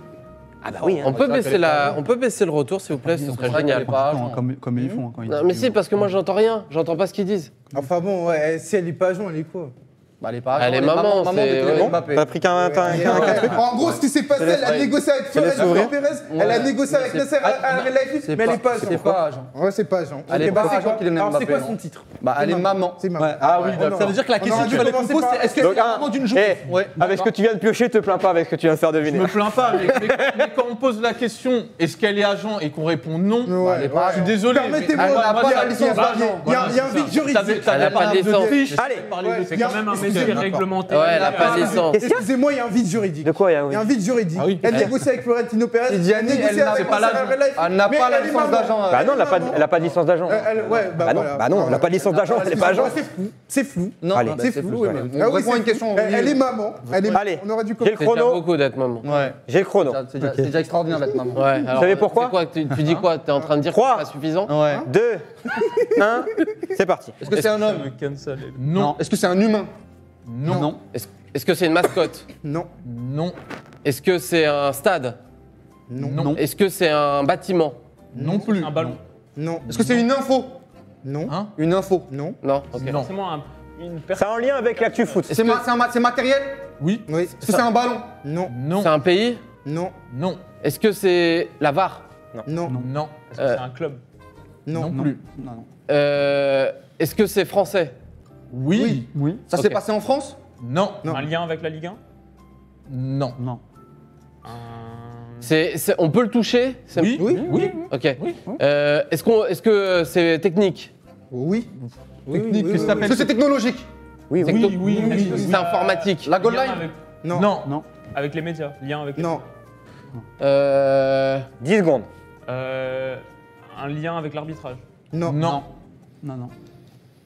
Ah bah oui, hein. On peut baisser le retour, s'il vous plaît, ce serait génial. Comme ils font. Quand ils non, mais si, parce que moi, j'entends rien. J'entends pas ce qu'ils disent. Enfin bon, ouais, si elle est pas jaune, elle est quoi? Bah, elle est pas. Elle est maman, c'est Mbappé. T'as pris qu'un truc. En gros, ce qui s'est passé, elle a négocié avec Florentino Pérez. Elle a négocié avec Nasser Al-Khelaifi, mais elle est pas agent. C'est pas agent. Ouais, c'est pas agent. Elle est pas agent. Alors c'est quoi son titre? Bah, elle est maman. Ah oui, ça veut dire que la question que tu vas lui poser, c'est est-ce qu'elle est maman d'une joueuse? Avec ce que tu viens de piocher, te plains pas avec ce que tu viens de faire deviner. Je me plains pas, mais quand on pose la question, est-ce qu'elle est agent et qu'on répond non, je suis désolé. Permettez-moi, il y a un vide juridique. Elle n'a pas de licence. Allez, c'est quand même un. Réglementé. Ouais, elle n'a pas d'essence. Excusez-moi, il y a un vide juridique. De quoi? Il y a un vide juridique. Ah oui. Elle négocie avec Florentino Pérez. Elle négocie avec elle n'a pas la licence d'agent. Bah non, elle n'a pas de licence d'agent. Bah non, elle n'a pas de licence d'agent. Elle n'est pas agent. C'est flou. C'est flou. Non, c'est flou. On répond à une question. Elle est maman. Allez, j'ai le chrono. C'est beaucoup d'être maman. J'ai le chrono. C'est déjà extraordinaire d'être maman. Vous savez pourquoi? Tu dis quoi? Tu es en train de dire que c'est pas suffisant? 2, 1, c'est parti. Est-ce que c'est un homme? Non. Est-ce que c'est un humain? Non. Non. Est-ce que c'est une mascotte? Non. Non. Est-ce que c'est un stade? Non. Non. Est-ce que c'est un bâtiment? Non plus. Un ballon? Non. Est-ce que c'est une info? Non. Hein? Une info? Non. Non. Okay. Non. C'est en lien avec l'actu foot. C'est matériel? Oui. Oui. Est-ce que c'est un ballon? Non. Non. C'est un pays? Non. Non. Est-ce que c'est la VAR? Non. Non. Non. Non. Est-ce que c'est un club? Non. Non plus. Non. Non. Est-ce que c'est français? Oui. Oui. Oui. Ça s'est passé en France? Non. Non. Un lien avec la Ligue 1? Non. Non. On peut le toucher? Oui. Oui. Oui. Ok. Oui. Est-ce que c'est technique? Oui. Technique. Est-ce que c'est technologique? Oui. Oui. Oui. C'est informatique. La goal line? Non. Non. Avec les médias? Lien avec les médias? Non. 10 secondes. Un lien avec l'arbitrage? Non. Non. Non, non.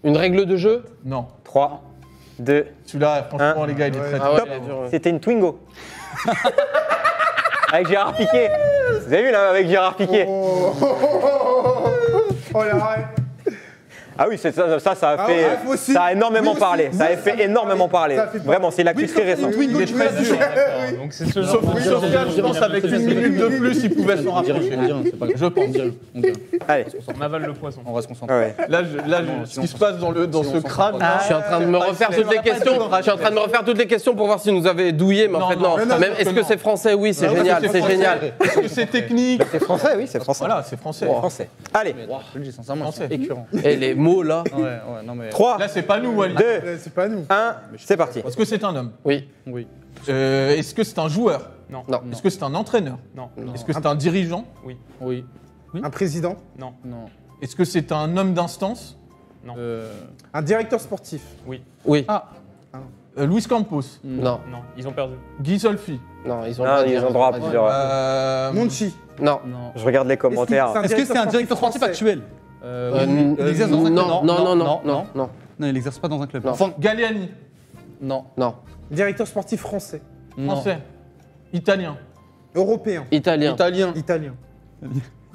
Une règle de jeu? Non. 3, 2, 1. Celui-là, franchement, les gars, il est très top. C'était une Twingo. Avec Gérard Piqué. Vous avez vu, là, avec Gérard Piqué. Oh là. Ah oui, ça a fait, ça a énormément parlé. Ça a fait énormément parler. Vraiment, c'est l'actu très récente. Il est très dur. Donc c'est ce genre. Je pense avec une minute de plus, il pouvait se rapprocher. Je pense. Allez, on avale le poisson. On va se concentrer. Là, ce qui se passe dans ce crâne. Je suis en train de me refaire toutes les questions. Je suis en train de me refaire toutes les questions pour voir si nous avait douillé, mais en fait non. Même est-ce que c'est français? Oui, c'est génial, c'est génial. Est-ce que c'est technique? C'est français, oui, c'est français. Voilà, c'est français. Allez. Français. Et les là. Ouais, ouais, non mais... 3, là c'est pas nous, Walid. 2, c'est pas nous. 1, c'est parti. Est-ce que c'est un homme? Oui. Oui. Est-ce que c'est un joueur? Non. Non. Est-ce que c'est un entraîneur? Non. Non. Est-ce que c'est un dirigeant? Oui. Oui. Oui. Un président? Non. Non. Est-ce que c'est un homme d'instance? Non. Un directeur sportif? Oui. Oui. Ah. Luis Campos? Non. Non, ils ont perdu. Guy Solfi? Non, ils ont perdu. Ils ont droit à plusieurs. Monchi? Non. Non. Je regarde les commentaires. Est-ce que c'est un directeur sportif actuel? Il exerce dans un club? Non, non, non, non, non. Non, il n'exerce pas dans un club. Enfin, Galliani? Non, non. Directeur sportif français? Non. Français. Italien? Européen. Italien. Italien. Italien.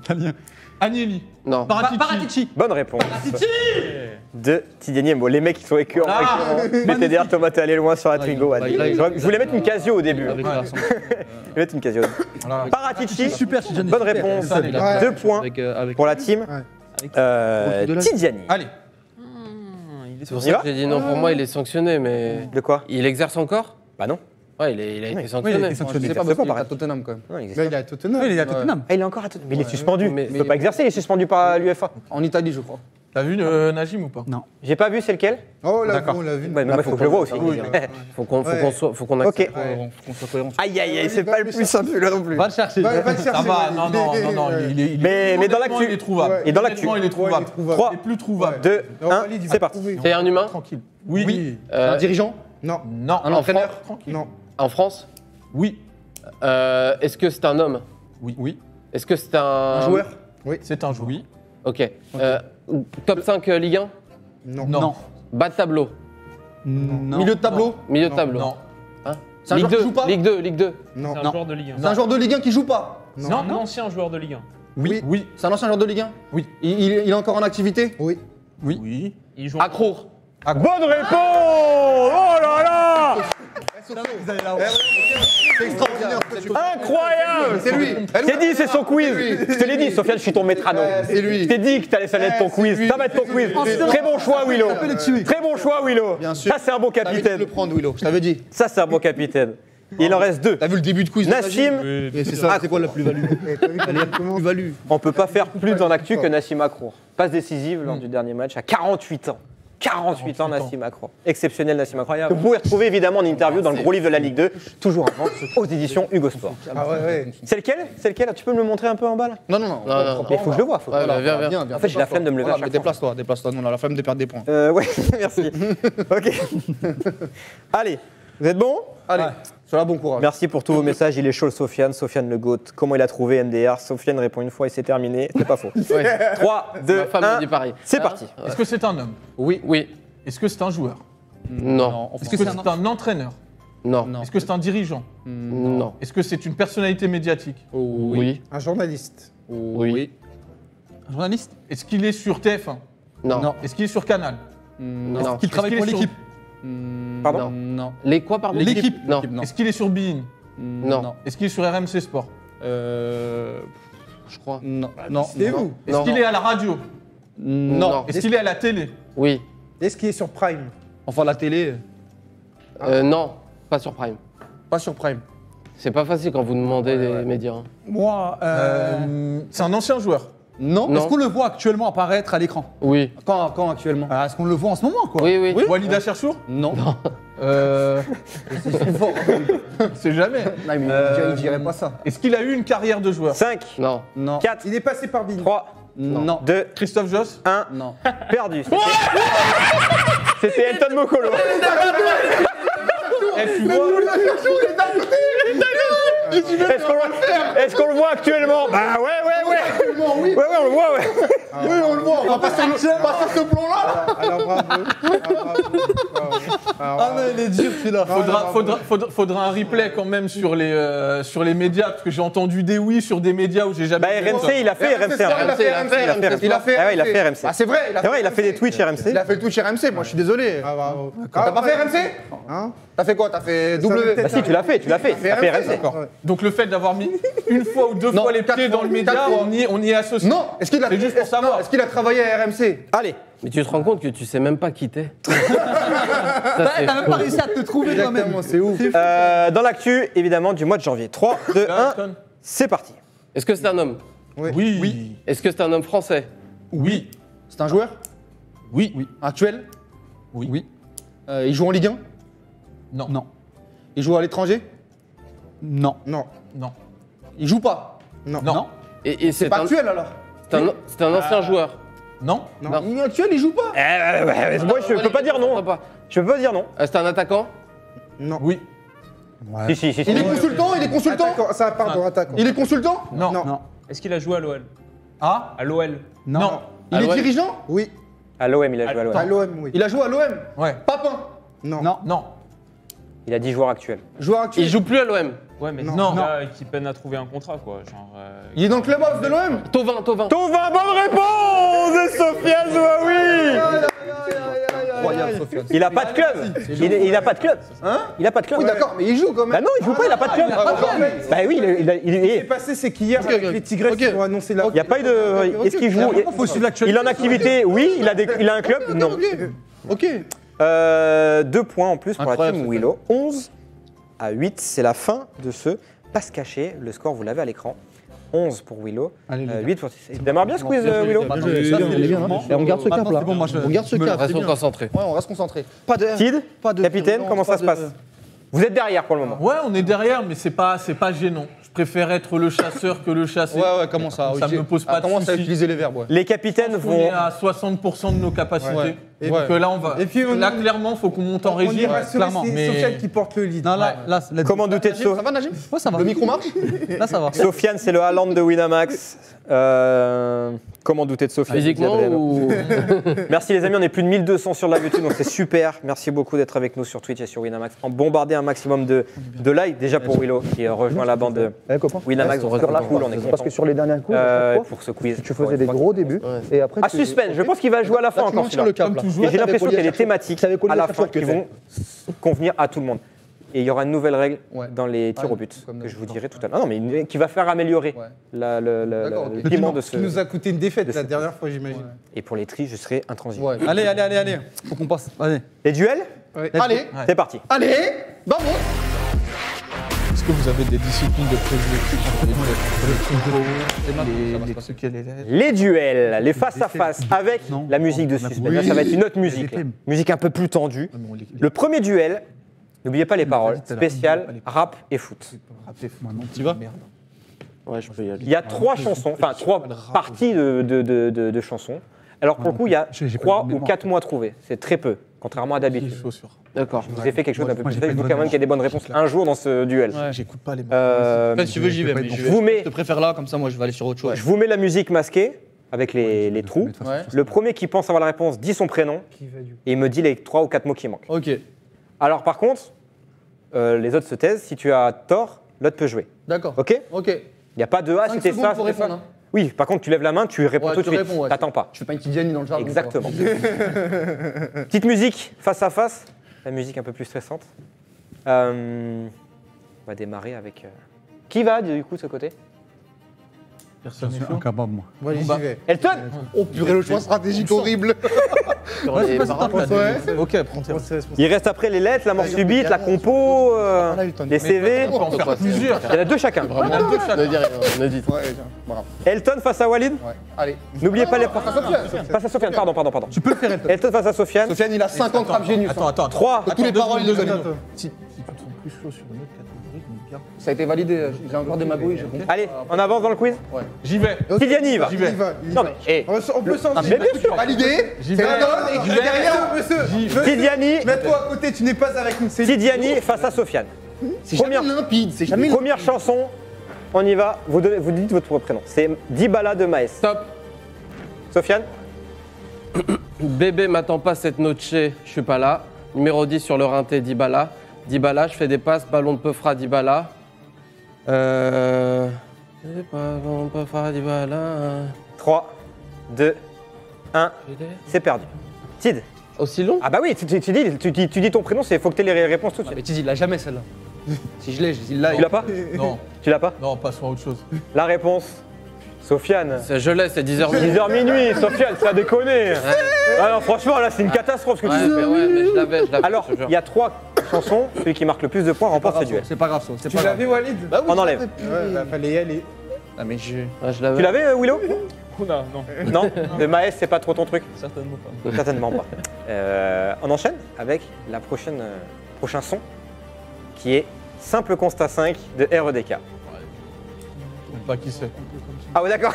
Italien. Agnelli? Non. Paratici? Bonne réponse. Paratici de Tidiani M'Bo. Les mecs, ils sont écœurants. Mais t'es derrière Thomas, t'es allé loin sur la Twingo. Je voulais mettre une Casio au début. Je vais mettre une Casio. Paratici, bonne réponse. 2 points pour la team. Tidiani. Allez. C'est pour ça que j'ai dit non, pour moi il est sanctionné, mais... De quoi? Il exerce encore? Bah non. Ouais, il a été sanctionné. Il est sanctionné. C'est pas parce qu'il est à Tottenham quand même. Il est à Tottenham. Il est à Tottenham. Il est encore à Tottenham. Mais il est suspendu. Il peut pas exercer, il est suspendu par l'UEFA. En Italie, je crois. T'as vu Najim ou pas? Non. J'ai pas vu, c'est lequel? Oh là, on l'a vu. Il faut que je le voie aussi. Faut qu'on accepte. Faut qu'on soit cohérent. Aïe aïe aïe, c'est pas le plus simple là non plus. Va le chercher. Ça va, non, non, non. Mais dans l'actu, il est trouvable. Et dans l'actu, il est trouvable. 3, il est plus trouvable. 2, 1, c'est parti. C'est un humain? Tranquille. Oui. Un dirigeant? Non. Non. Un entraîneur? Non. En France? Oui. Est-ce que c'est un homme? Oui. Oui. Est-ce que c'est un joueur? Oui. C'est un joueur. Oui. Ok. Top 5 Ligue 1? Non. Non. Bas de tableau? Non. Milieu de tableau? Milieu de tableau. Non. C'est un joueur qui joue pas? Ligue 2, Ligue 2. Non. C'est un joueur de Ligue 1. C'est un joueur de Ligue 1 qui joue pas? Non. C'est un ancien joueur de Ligue 1. Oui. Oui. C'est un ancien joueur de Ligue 1? Oui. Il est encore en activité? Oui. Oui. Oui. Il joue. Acherchour. Bonne réponse! Oh là là! C'est extraordinaire. Incroyable. C'est lui. C'est dit, c'est son quiz. Je te l'ai dit, Sofiane, je suis ton métrano. C'est lui. Je t'ai dit que t'allais ça être ton quiz. Ça va être ton quiz. Très bon choix, Wiloo. Très bon choix, Wiloo. Ça, c'est un bon capitaine. Je le prends, Wiloo. Je t'avais dit. Ça, c'est un bon capitaine. Il en reste 2. T'as vu le début de quiz? Nassim. C'est ça. C'est quoi la plus-value? On peut pas faire plus dans l'actu que Nassim Macron. Passe décisive lors du dernier match à 48 ans. 48 ans, Nassim Macron. Exceptionnel, Nassim Macron. Vous pouvez retrouver évidemment en interview dans le gros livre de la Ligue 2, toujours en vente, aux éditions Hugo Sport. Ah ouais, ouais. C'est lequel? C'est lequel? Tu peux me le montrer un peu en bas là? Non, non, non. Mais faut que je le voie. En fait, j'ai la flemme de me le faire. Déplace-toi, déplace-toi. On a la flemme de perdre des points. Ouais, merci. Ok. Allez, vous êtes bon? Allez. Voilà, bon courage. Merci pour tous vos messages. Il est chaud, Sofiane. Sofiane le GOAT. Comment il a trouvé MDR? Sofiane répond une fois et c'est terminé. C'est pas faux. Ouais. 3, 2, 1. C'est parti. Ouais. Est-ce que c'est un homme? Oui. Oui. Est-ce que c'est un joueur? Non. Non. Est-ce que c'est un entraîneur? Non. Non. Est-ce que c'est un dirigeant? Non. Est-ce que c'est une personnalité médiatique? Oui. Oui. Un journaliste? Oui. Oui. Un journaliste? Est-ce qu'il est sur TF1? Non. Non. Est-ce qu'il est sur Canal? Non. Est-ce qu'il travaille pour l'équipe? Pardon? Non. Les quoi, pardon? L'équipe? Non. Est-ce qu'il est sur Bein? Non. Est-ce qu'il est sur RMC Sport? Je crois. Non. Non. Est-ce qu'il est à la radio? Non. Est-ce qu'il est à la télé? Oui. Est-ce qu'il est sur Prime? Enfin, la télé. Non, pas sur Prime. Pas sur Prime. C'est pas facile quand vous demandez les médias. Moi, c'est un ancien joueur. Non, est-ce qu'on le voit actuellement apparaître à l'écran? Oui. Quand actuellement? Est-ce qu'on le voit en ce moment, quoi? Oui, oui. Walid Acherchour? Non. Non. C'est jamais. Non, mais je dirais pas ça. Est-ce qu'il a eu une carrière de joueur? 5. Non. Non. 4. Il est passé par Bing. 3. Non. 2. Christophe Josse. 1. Non. Perdu. C'était Elton Mokolo. Est-ce qu'on le voit actuellement? Bah ouais. Ouais, on le voit, ouais. Oui, on le voit. On va pas sur ce plan-là. Alors, bravo. Ah, mais il est dur, celui-là. Faudra un replay quand même sur les médias, parce que j'ai entendu des oui sur des médias où j'ai jamais. Bah, RMC, il a fait RMC. Il a fait RMC. Ah, c'est vrai. Il a fait des Twitch RMC. Il a fait Twitch RMC, moi, je suis désolé. Ah, bravo. T'as pas fait RMC? Hein? T'as fait quoi? T'as fait W? Bah si, tu l'as fait. T'as fait RMC. Donc le fait d'avoir mis une fois ou deux fois les pieds dans le média, on y est associé. Non, est-ce qu'il a fait juste pour savoir? Est-ce qu'il a travaillé à RMC? Allez. Mais tu te rends compte que tu sais même pas qui t'es. T'as même pas réussi à te trouver toi-même. C'est ouf. Dans l'actu, évidemment, du mois de janvier. 3, 2, 1, c'est parti. Est-ce que c'est un homme? Oui. Est-ce que c'est un homme français? Oui. C'est un joueur? Oui. Actuel? Oui. Il joue en Ligue 1? Non. Il joue à l'étranger? Non. Il joue pas? Non. Et c'est pas actuel alors? C'est un ancien joueur? Non. Il est actuel, il joue pas? Moi je peux pas dire non. Je peux pas dire non. C'est un attaquant? Non. Oui. Si. Il est consultant? Ça pardon, attaquant. Il est consultant? Non. Est-ce qu'il a joué à l'OL? Ah? À l'OL? Non. Il est dirigeant? Oui. À l'OM, il a joué à l'OM. À l'OM, oui. Il a joué à l'OM? Ouais. Papin? Non. Il a dit joueur actuel. Il joue plus à l'OM. Ouais, mais non. Qui peine à trouver un contrat, quoi. Genre, il est dans le club off de l'OM. Thauvin, bonne réponse. Et Sofiane Zouaoui. Il a pas de club. Il a pas de club. Hein? Il a pas de club. Oui, d'accord, mais il joue quand même. Bah non, il joue pas, il a pas de club. Bah oui, il est passé, c'est qu'hier, les Tigresses ont annoncé là. Il y a pas eu de. Est-ce qu'il joue? Il est en activité, oui. Il a un club? Non. Ok. 2 points en plus pour la team Wiloo. 11 à 8, c'est la fin de ce passe caché. Le score, vous l'avez à l'écran. 11 pour Wiloo, 8 pour... Démarre bien squeeze, Wiloo. On garde ce cap, là. On garde ce cap. On reste concentré. Tid, capitaine, comment ça se passe? Vous êtes derrière pour le moment. Ouais, on est derrière, mais c'est pas gênant. Je préfère être le chasseur que le chassé. Ouais, comment ça? Ça me pose pas de soucis. Comment ça, utiliser les verbes? Les capitaines vont... On est à 60% de nos capacités. Et donc là, on va... Et puis, là, clairement, il faut qu'on monte en régie. Clairement. C'est Sofiane qui porte le lead. Comment douter de Sofiane? Ça va, Najim? Ouais, ça va. Le micro marche? Là, ça va. Sofiane, c'est le Haaland de Winamax. Comment douter de Sofiane? Physiquement ou... Merci, les amis. On est plus de 1200 sur la YouTube, donc c'est super. Merci beaucoup d'être avec nous sur Twitch et sur Winamax. En bombarder un maximum de likes. Déjà pour Wiloo, qui rejoint la bande Winamax. On est cool, on est content. Parce que sur les derniers coups, pour ce quiz, tu faisais des gros débuts. Et après, à suspense. Je pense qu'il va jouer à la fin encore. Et j'ai l'impression qu'il y a des thématiques à la fin qui vont convenir à tout le monde. Et il y aura une nouvelle règle dans les tirs au but que je vous dirai tout à l'heure. Non, mais qui va faire améliorer le piment de ce. Qui nous a coûté une défaite la dernière fois, j'imagine. Ouais. Et pour les tris, je serai intransigeant. Ouais. Allez. Faut qu'on passe. Allez. Les duels. Ouais. Allez. C'est parti. Allez. Vamos. Est-ce que vous avez des disciplines de prédilection? Les duels, les face-à-face avec la musique de suspense. Là, ça va être une autre musique. Musique un peu plus tendue. Le premier duel. N'oubliez pas les paroles, spécial, rap et foot. Tu vas? Ouais, je peux y aller. Il y a 3 chansons, enfin 3 parties de chansons. Alors pour le coup, il y a 3 ou 4 mots à trouver. C'est très peu, contrairement à d'habitude. D'accord. Je vous ai fait quelque chose d'un peu plus. Il faut quand même qu'il y ait des bonnes réponses un jour dans ce duel. Ouais, j'écoute pas les mots. Enfin, si tu veux, j'y vais. Je te préfère là, comme ça, moi, je vais aller sur autre chose. Je vous mets la musique masquée avec les trous. Le premier qui pense avoir la réponse dit son prénom et il me dit les 3 ou 4 mots qui manquent. Ok. Alors par contre, les autres se taisent. Si tu as tort, l'autre peut jouer. D'accord. Ok. Il n'y a pas de ah, c'était ça. Pour répondre, ça. Hein. Oui, par contre, tu lèves la main, tu réponds tout de suite. Ouais. T'attends pas. Tu fais pas une Tidiani dans le jardin. Exactement. Petite musique face à face. La musique un peu plus stressante. On va démarrer avec. Qui va du coup de ce côté? Personne n'est chaud. Incapable, moi. Ouais, bon, bah. Elton, oh purée, le choix stratégique horrible. Ouais, pas marrant, ok, prends tes. Il reste après les lettres, la mort subite, la compo, les CV. On peut en faire plusieurs. Il y en a deux chacun. Elton face à Walid. Allez. N'oubliez pas les. Face à Sofiane, pardon. Tu peux le faire, Elton. Elton face à Sofiane. Sofiane, il a 50 frappes génius. Attends. 3. Tous les paroles, il les a. Si tu trouves plus chaud sur une autre catégorie, on garde. Ça a été validé. J'ai encore des magouilles. Allez, on avance dans le quiz. J'y vais. Tidiani va. Non mais. On peut s'en dire. Mais bien sûr. Validé. J'y vais. Tidiani, mets-toi à côté, tu n'es pas avec nous. Tidiani face à Sofiane. C'est jamais limpide, c'est jamais limpide. Première chanson, on y va, vous dites votre prénom. C'est Dybala de Maes. Stop. Sofiane. Bébé m'attend pas cette noche, je suis pas là. Numéro 10 sur le rinté, Dybala. Dybala, je fais des passes, ballon de Peufra, Dybala. Ballon de Peufra, Dybala. 3, 2, 1, c'est perdu. Tid. Aussi long? Ah bah oui, tu dis ton prénom, il faut que tu aies les réponses tout de suite. Mais Tid, il l'a jamais celle-là. Si je l'ai, il l'a. Tu l'as pas? Non. Tu l'as pas? Non, passe-moi à autre chose. La réponse, Sofiane. Je l'ai, c'est 10h minuit. 10h minuit, Sofiane, ça déconne. Ouais. Alors franchement, là, c'est une catastrophe ce que tu fais. Ouais, mais je l'avais. Alors, il y a 3 chansons, celui qui marque le plus de points remporte ce duel. C'est pas grave, ça. Tu l'avais, Walid? Bah oui, on enlève. Ouais, bah, fallait y aller. Ah, mais je. Ah, je l'avais. Tu l'avais, Wiloo? Non, non. Le Maes, c'est pas trop ton truc? Certainement pas. Certainement pas. On enchaîne avec la prochaine prochain son, qui est Simple Constat 5 de REDK. Ouais. Pas qui c'est. Ah ouais, d'accord.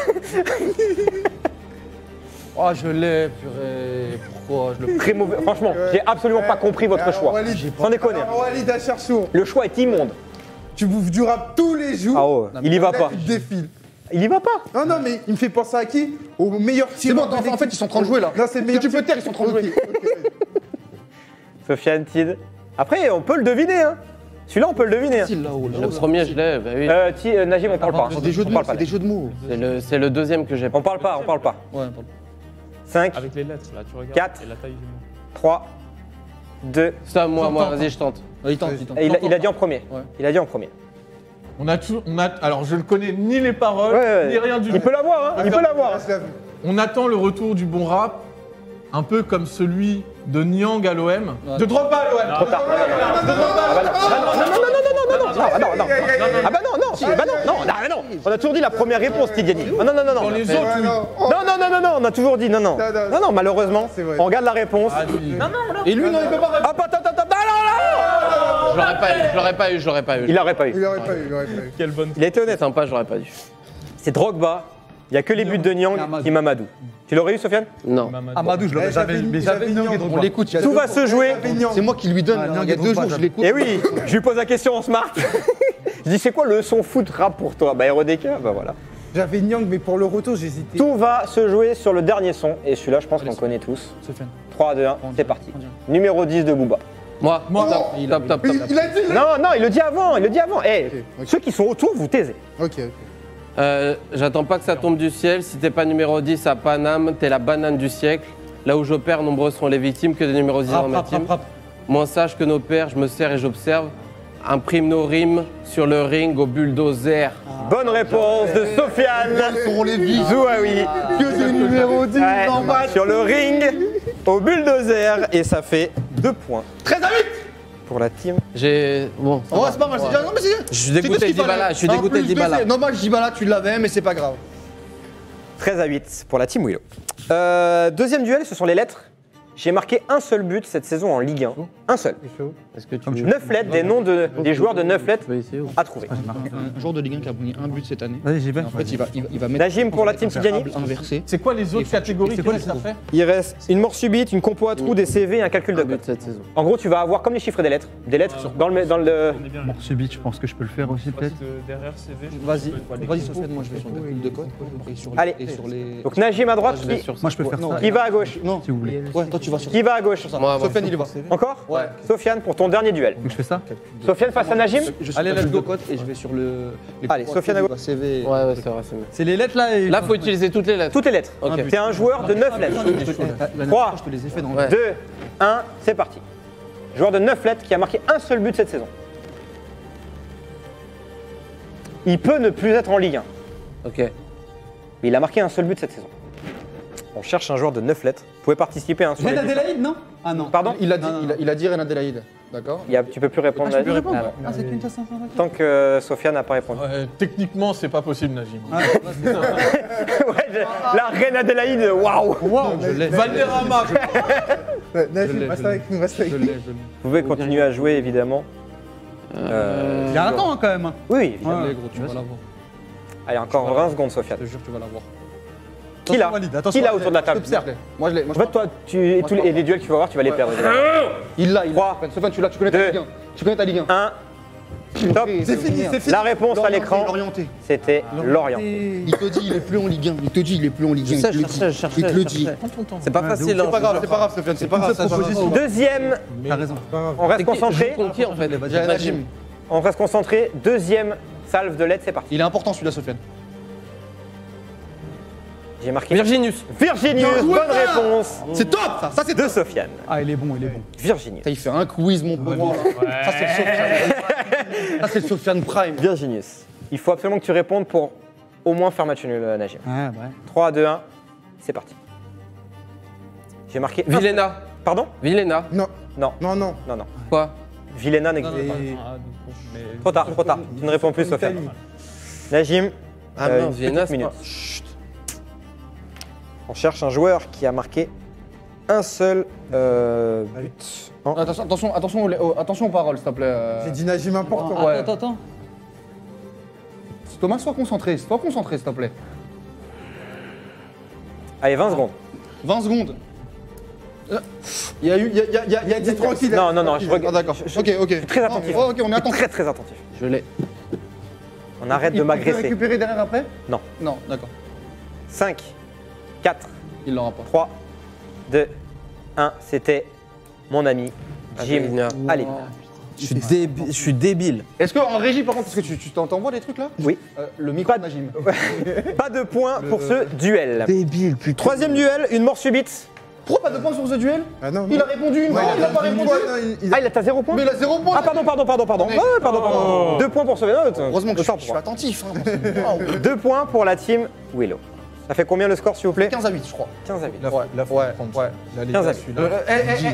Oh, je l'ai, purée. Pourquoi je le... Très mauvais. Franchement, j'ai absolument pas compris votre choix. Sans déconner. Walid Acherchour. Le choix est immonde. Tu bouffes du rap tous les jours. Ah oh, il y va pas. Tu défiles. Il y va pas. Non, non, mais il me fait penser à qui? Au meilleur tir. C'est bon, en fait, ils sont en train de jouer là. Là, c'est meilleur. Tu peux taire, ils sont en train de jouer. Sofiane, Tid. Après, on peut le deviner, hein. Celui-là, on peut le deviner. Le premier, je l'ai. Bah, oui. Najim, on parle pas. C'est des jeux de mots. C'est le deuxième que j'ai. On parle pas. Ouais, on parle pas. 5. Avec les lettres, là, tu regardes. 4. 3. 2. Ça, moi, vas-y, je tente. Il tente. Il a dit en premier. Alors, je ne connais ni les paroles, ni rien du tout. Il peut l'avoir, hein. On attend le retour du bon rap, un peu comme celui de Niang à l'OM. De Drogba à l'OM. Trop tard. Non. On a toujours dit la première réponse, Tidiani. Non. Non, on a toujours dit non. Non, malheureusement. On regarde la réponse. Et lui, non, il peut pas répondre. Je l'aurais pas eu. Il l'aurait pas eu. Quelle bonne. Il a été honnête, sympa, je l'aurais pas eu. C'est Drogba. Il n'y a que les buts de Niang et Mamadou. Tu l'aurais eu, Sofiane? Non. Amadou, je l'aurais jamais eu. Mais on l'écoute. Tout va se jouer. C'est moi qui lui donne. Il y a 2 jours, je l'écoute. Et oui, je lui pose la question, on se marque. Je dis, c'est quoi le son foot rap pour toi? Bah, RDK, bah voilà. J'avais Niang, mais pour le retour, j'hésitais. Tout va se jouer sur le dernier son. Et celui-là, je pense qu'on connaît tous. Sofiane. 3, 2, 1, c'est parti. Numéro 10 de Booba. Moi, top. Il a dit. Non, il le dit avant, Eh, ceux qui sont autour, vous taisez. Ok. J'attends pas que ça tombe du ciel. Si t'es pas numéro 10 à Paname, t'es la banane du siècle. Là où j'opère, nombreuses seront les victimes que des numéros 10 dans ma team. Moins sage que nos pères, je me sers et j'observe. Imprime nos rimes sur le ring au bulldozer. Bonne réponse de Sofiane. Pour les bisous, ah oui. Que des numéros 10 en bas. Sur le ring au bulldozer. Et ça fait 2 points. 13 à 8 pour la team. J'ai. Bon. Oh, c'est pas mal. Ouais. Non, mais c'est. Je suis dégoûté d'Ibala. Normal, Dybala, tu l'avais, mais c'est pas grave. 13 à 8 pour la team Wiloo. Deuxième duel, ce sont les lettres. J'ai marqué un seul but cette saison en Ligue 1. Un seul. Est-ce que tu 9 lettres, des noms des joueurs de 9 lettres à trouver. Un joueur de Ligue 1 qui a pris un but cette année. Vas-y, j'y vais. En fait, il va mettre. Najim pour la team Tidiani. C'est quoi les autres catégories qu'il reste à faire? Il reste une mort subite, une compo à trous, des CV, un calcul de but cette saison. En gros, tu vas avoir comme les chiffres des lettres. Des lettres dans le. Mort subite, je pense que je peux le faire aussi peut-être. Derrière CV. Vas-y, Sofiane, moi je vais sur le calcul de code. Allez. Donc Najim à droite. Moi je peux faire ça. Qui va à gauche? Non, si vous voulez. Qui va à gauche? Sofiane, il va. Encore? Ouais. Sofiane, pour ton dernier duel. Donc je fais ça? Sofiane face à Najim? Allez, let's go. Et je vais sur le. Allez, Sofiane à gauche. CV. Ouais, c'est vrai, c'est mieux. C'est les lettres là et. Là, faut utiliser toutes les lettres. Toutes les lettres. Ok. T'es un joueur de 9 lettres. 3, 2, 1, c'est parti. Joueur de 9 lettres qui a marqué un seul but cette saison. Il peut ne plus être en Ligue 1. Ok. mais il a marqué un seul but cette saison. On cherche un joueur de 9 lettres. Vous pouvez participer à un seul. Reine Adélaïde, non? Ah non. Pardon? Il a dit, il a dit Reine Adélaïde. D'accord. Tu peux plus répondre. Ah, tu peux répondre. Ah, c'est qu'une question. Tant que Sofiane n'a pas répondu. Techniquement, c'est pas possible, Najim. Ah, ouais, la Reine Adélaïde, waouh! Valderrama. Najim, reste avec nous, reste avec nous. Vous pouvez continuer à jouer, évidemment. Il y a un temps quand même. Oui, évidemment. Allez, encore 20 secondes, Sofiane. Je te jure que tu vas l'avoir. Qui là? Qui là autour de la table? Moi je l'ai. En fait, toi, et les duels que tu vas voir, tu vas les perdre. Il l'a, il l'a. Sofiane, tu l'as, tu connais ta Ligue 1. Tu connais ta Ligue 1. Top. C'est fini, c'est fini. La réponse à l'écran, c'était Lorient. Il te dit, il est plus en Ligue 1. Il te dit, il est plus en Ligue 1. Il te le dit. C'est pas facile. C'est pas grave, c'est pas grave, Sofiane. C'est pas grave. Deuxième. T'as raison. On reste concentré. On reste concentré. Deuxième salve de l'aide, c'est parti. Il est important celui-là, Sofiane. J'ai marqué Virginius. Virginius, bonne réponse. C'est top, ça, ça c'est de Sofiane. Ah, il est bon, il est bon. Virginius. Ça, il fait un quiz, mon pauvre. Ça, c'est le Sofiane. Ça, c'est le Sofiane Prime. Virginius. Il faut absolument que tu répondes pour au moins faire match nul, Najim. Ah, ouais. 3, 2, 1, c'est parti. J'ai marqué. Vilena. Pardon? Vilena. Non. Non. Non, non. Non, non. Quoi? Vilena n'existe pas. Trop tard, trop tard. Tu ne réponds plus, Sofiane. Najim. Ah, non, Vilena, c'est pas. On cherche un joueur qui a marqué un seul but. En... Attention, attention, attention, attention aux paroles, s'il te plaît. C'est dit Najim important. Attends, ouais. Attends, attends. Thomas, sois concentré, s'il te plaît. Allez, 20 secondes. 20 secondes. Il y a eu, il y a dit tranquille. Non, non, non, je regarde. D'accord. Ok, ok. Je suis très attentif. Oh, ok, on est attentif. Très, très attentif. Je l'ai. On arrête de m'agresser. Tu peux récupérer derrière après? Non. Non, d'accord. 5. 4, il l'aura pas. 3, 2, 1, c'était mon ami Jim. Allez. Je suis débile. Est-ce qu'en régie, par contre, est-ce que tu t'envoies des trucs là? Oui. Le micro de Najim. Pas de points pour ce duel. Débile, putain. Troisième duel, une mort subite. Pourquoi pas de points sur ce duel? Il a répondu une fois, il n'a pas répondu. Ah, il a 0 points? Mais il a 0 points. Ah, pardon, pardon, pardon, pardon. Pardon, pardon. 2 points pour ce vélo. Heureusement que je suis attentif. 2 points pour la team Wiloo. Ça fait combien le score, s'il vous plaît? 15 à 8, je crois. 15 à 8. Ouais, ouais. 15 à 8.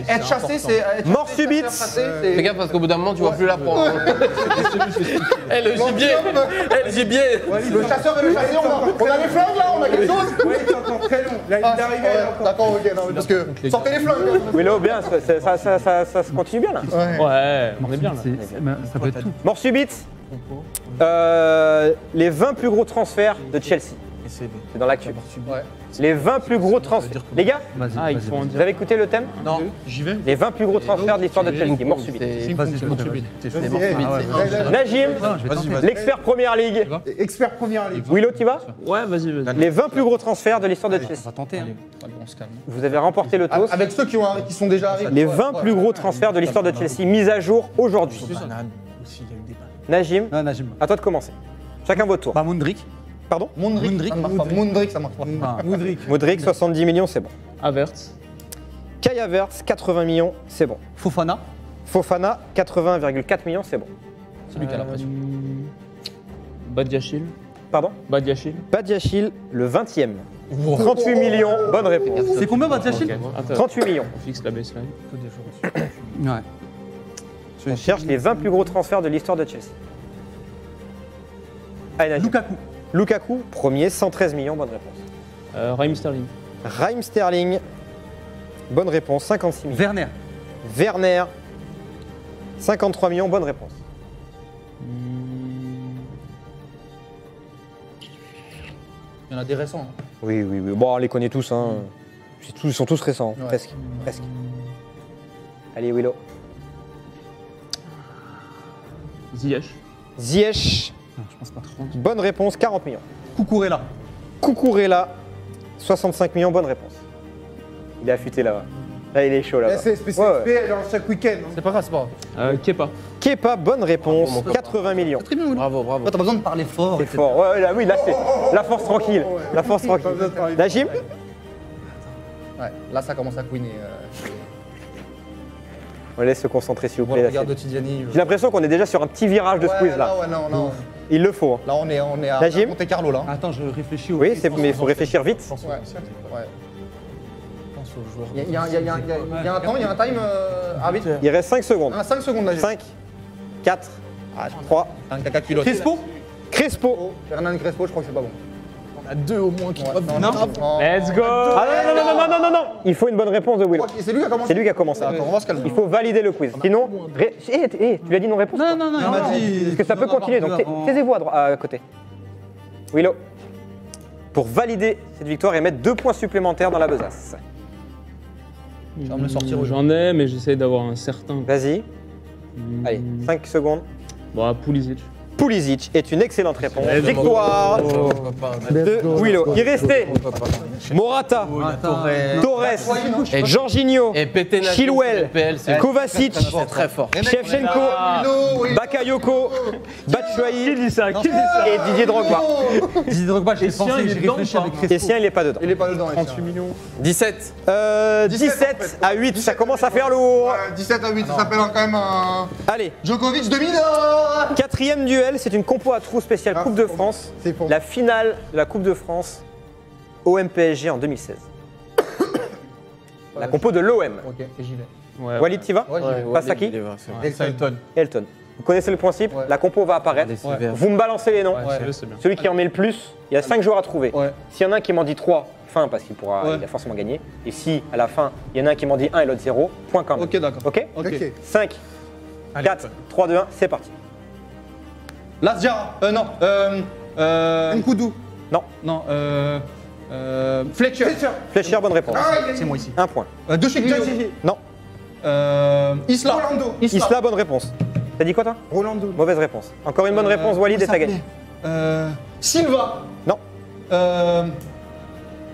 Être chassé, c'est... Mort subite. Fais gaffe parce qu'au bout d'un moment, tu ne vas plus la prendre. Le gibier. Le gibier. Le chasseur et le chassé, on a les flingues, là, on a quelque chose. Oui, c'est encore très long. Là, il est arrivé. D'accord, ok. Parce que sortez les flingues. Wiloo, bien, ça se continue bien, là. Ouais, on est bien, là. Ça peut être tout. Mort subite. Les 20 plus gros transferts de Chelsea. C'est dans l'actu. Ouais. Les 20 plus gros transferts. Les gars, vous avez écouté le thème? Non. J'y vais. Les 20 plus gros transferts de l'histoire de Chelsea. Mort subite. Najim, l'expert Première Ligue. Expert Première Ligue. Wiloo, tu vas? Ouais, vas-y, vas-y. Les 20 plus gros transferts de l'histoire de Chelsea. On va tenter. Vous avez remporté le toast. Avec ceux qui sont déjà arrivés. Les 20 plus gros transferts de l'histoire de Chelsea, mis à jour aujourd'hui. Najim, à toi de commencer. Chacun votre tour. Moundrick. Pardon? Moundrick, ça marche pas. Moundrick, 70 millions, c'est bon. Havertz. Kai Havertz, 80 millions, c'est bon. Fofana. Fofana, 80,4 millions, c'est bon. C'est lui qui a la pression. Badiachil. Pardon? Badiachil. Badiachil, le 20e. Wow. 38 millions, bonne réponse. C'est combien Badiachil? 38 millions. On fixe la baseline. Ouais. On cherche les 20 plus gros transferts de l'histoire de Chelsea. Allez, Lukaku. Lukaku, premier, 113 millions, bonne réponse. Raheem Sterling. Raheem Sterling, bonne réponse, 56 millions. Werner. Werner, 53 millions, bonne réponse. Il y en a des récents. Hein. Oui, oui, oui. Bon, on les connaît tous. Hein. Ils sont tous récents, ouais. Presque. Presque. Allez, Wiloo. Ziyech. Ziyech. Non, je pense pas. Bonne réponse, 40 millions. Cucurella. Cucurella, 65 millions, bonne réponse. Il est affûté là-bas. Là, il est chaud là-bas. C'est chaque week-end. C'est pas grave, c'est pas grave. Kepa. Kepa, bonne réponse, bravo, 80 millions. Très bien, bravo, bravo. T'as pas besoin de parler fort. C'est fort, ouais, là, oui, là, c'est la force tranquille. Oh, ouais. La force tranquille. Najim ? Ouais, là, ça commence à couiner. On les laisse se concentrer s'il vous plaît. Regarde Tidiani. J'ai l'impression qu'on est déjà sur un petit virage de squeeze là. Ouais, non. Il le faut. Là on est à Monte Carlo là. Attends, je réfléchis au. Oui, mais il faut réfléchir vite. Il y a un temps, il y a un time arbitre. Il reste 5 secondes. 5 secondes Najim. 5, 4, 3, Crespo. Fernand Crespo, je crois que c'est pas bon. On a deux au moins qui doivent venir. Let's go. Non. Il faut une bonne réponse de Wiloo. C'est lui qui a commencé. Attends, on va se calmer. Il faut valider le quiz. Sinon, tu lui as dit non réponse. Non. Il m'a dit. Parce que ça peut continuer, donc taisez-vous à côté. Wiloo. Pour valider cette victoire et mettre 2 points supplémentaires dans la besace. J'en ai, mais j'essaye d'avoir un certain. Vas-y. Allez, 5 secondes. Bon, Pulisic. Pulisic est une excellente réponse. Victoire de Wiloo. Il restait Morata, Torres, Jorginho, Chilwell, Kovacic, Shevchenko, Bakayoko, Batshuayi et Didier Drogba. Didier Drogba, j'ai pensé, j'ai réfléchi avec Crespo. Tessien, il n'est pas dedans. 38 millions. 17 à 8, ça commence à faire lourd. 17 à 8, ça s'appelle quand même un... Allez. Djokovic 2000. Quatrième duel. C'est une compo à trous spéciale Coupe de France, la finale de la Coupe de France OM PSG en 2016. La compo de l'OM. Ok, j'y vais. Ouais, Walid, t'y vas? Passe à qui? Elton. Vous connaissez le principe, la compo va apparaître, vous me balancez les noms. Celui qui en met le plus, il y a 5 joueurs à trouver. S'il y en a un qui m'en dit 3, fin parce qu'il pourra, il a forcément gagné. Et si à la fin, il y en a un qui m'en dit 1 et l'autre 0, point quand même. Ok, d'accord. Ok. 5, 4, 3, 2, 1, c'est parti. Lazia, Nkoudou. Fletcher. Fletcher, bonne réponse. C'est moi ici. Un point. De chez Non. Isla. Rolando. Isla, bonne réponse. T'as dit quoi toi? Rolando. Mauvaise réponse. Encore une bonne réponse, Walid et Sagan. Silva. Non.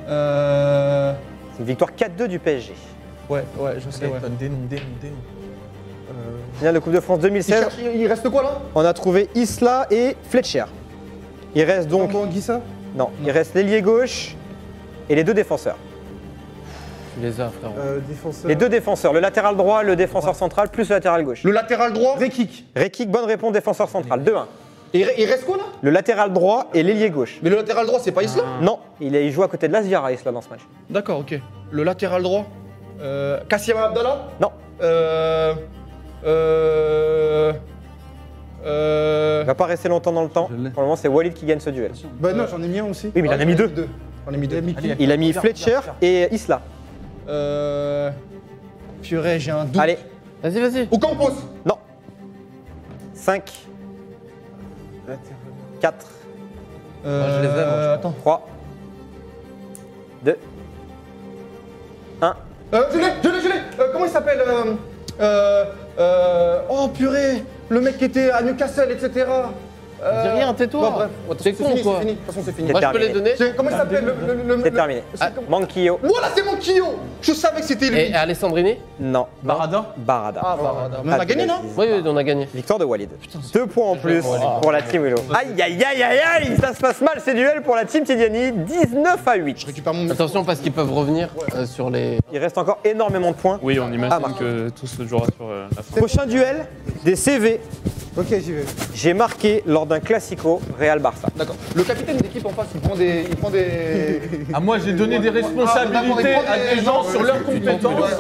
C'est une victoire 4-2 du PSG. Ouais, je sais. Dénon. Finale de Coupe de France 2016. Il reste quoi là? On a trouvé Isla et Fletcher. Il reste donc. Non, il reste l'ailier gauche et les deux défenseurs. Tu les as, frère. Les deux défenseurs, le latéral droit, le défenseur central, plus le latéral gauche. Le latéral droit, Rekik, bonne réponse, défenseur central. 2-1. Il reste quoi là? Le latéral droit et l'ailier gauche. Mais le latéral droit, c'est pas Isla? Non, il joue à côté de l'Asviara à Isla dans ce match. D'accord, ok. Le latéral droit, Kassim Abdallah? Non. Il va pas rester longtemps dans le temps. Pour le moment, c'est Walid qui gagne ce duel. Bah non, j'en ai mis un aussi. Oui, mais il en a mis deux. Il a mis Fletcher et Isla. Purée, j'ai un doute. Allez. Vas-y. Au Campos. Non. 5. 4. Je les ai. Attends. 3. 2. 1. Je l'ai. Comment il s'appelle? Oh purée, le mec qui était à Newcastle, etc. Dis rien, tais-toi. C'est con quoi. De toute façon, c'est fini. Moi, je peux les donner. Comment il s'appelle le... C'est terminé. Manquillo. Voilà, c'est Manquillo. Je savais que c'était lui. Et Alessandrini? Non. Barada. Ah, Barada. On a gagné, non? Oui, on a gagné. Victoire de Walid. 2 points en plus pour la team Wiloo. Aïe, ça se passe mal ces duels pour la team Tidiani. 19 à 8. Je récupère mon... Attention parce qu'ils peuvent revenir sur les... Il reste encore énormément de points. Oui, on imagine que tout se jouera sur la France. Prochain duel, des CV. Ok, j'y vais. J'ai marqué lors d'un classico Real-Barça. D'accord. Le capitaine d'équipe en face, il prend des... Ah, moi, j'ai donné des responsabilités à des gens sur leurs compétences.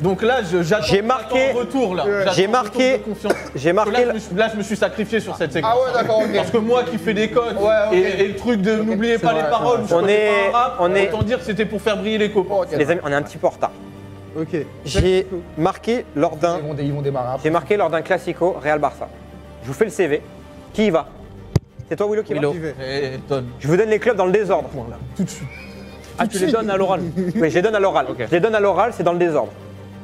Donc là, j'attends retour. J'ai marqué... Là, je me suis sacrifié sur cette séquence. Ah ouais, d'accord, ok. Parce que moi qui fais des codes et le truc de n'oubliez pas les paroles, autant dire que c'était pour faire briller les copains. Les amis, on est un petit peu en retard. Okay. J'ai marqué lors d'un classico Real-Barça. Je vous fais le CV. Qui y va? C'est toi Wiloo qui va? Je vous donne les clubs dans le désordre. Voilà. Tout de suite. Ah, tu les donnes à l'oral? Oui, je les donne à l'oral. Okay. Je les donne à l'oral, c'est dans le désordre.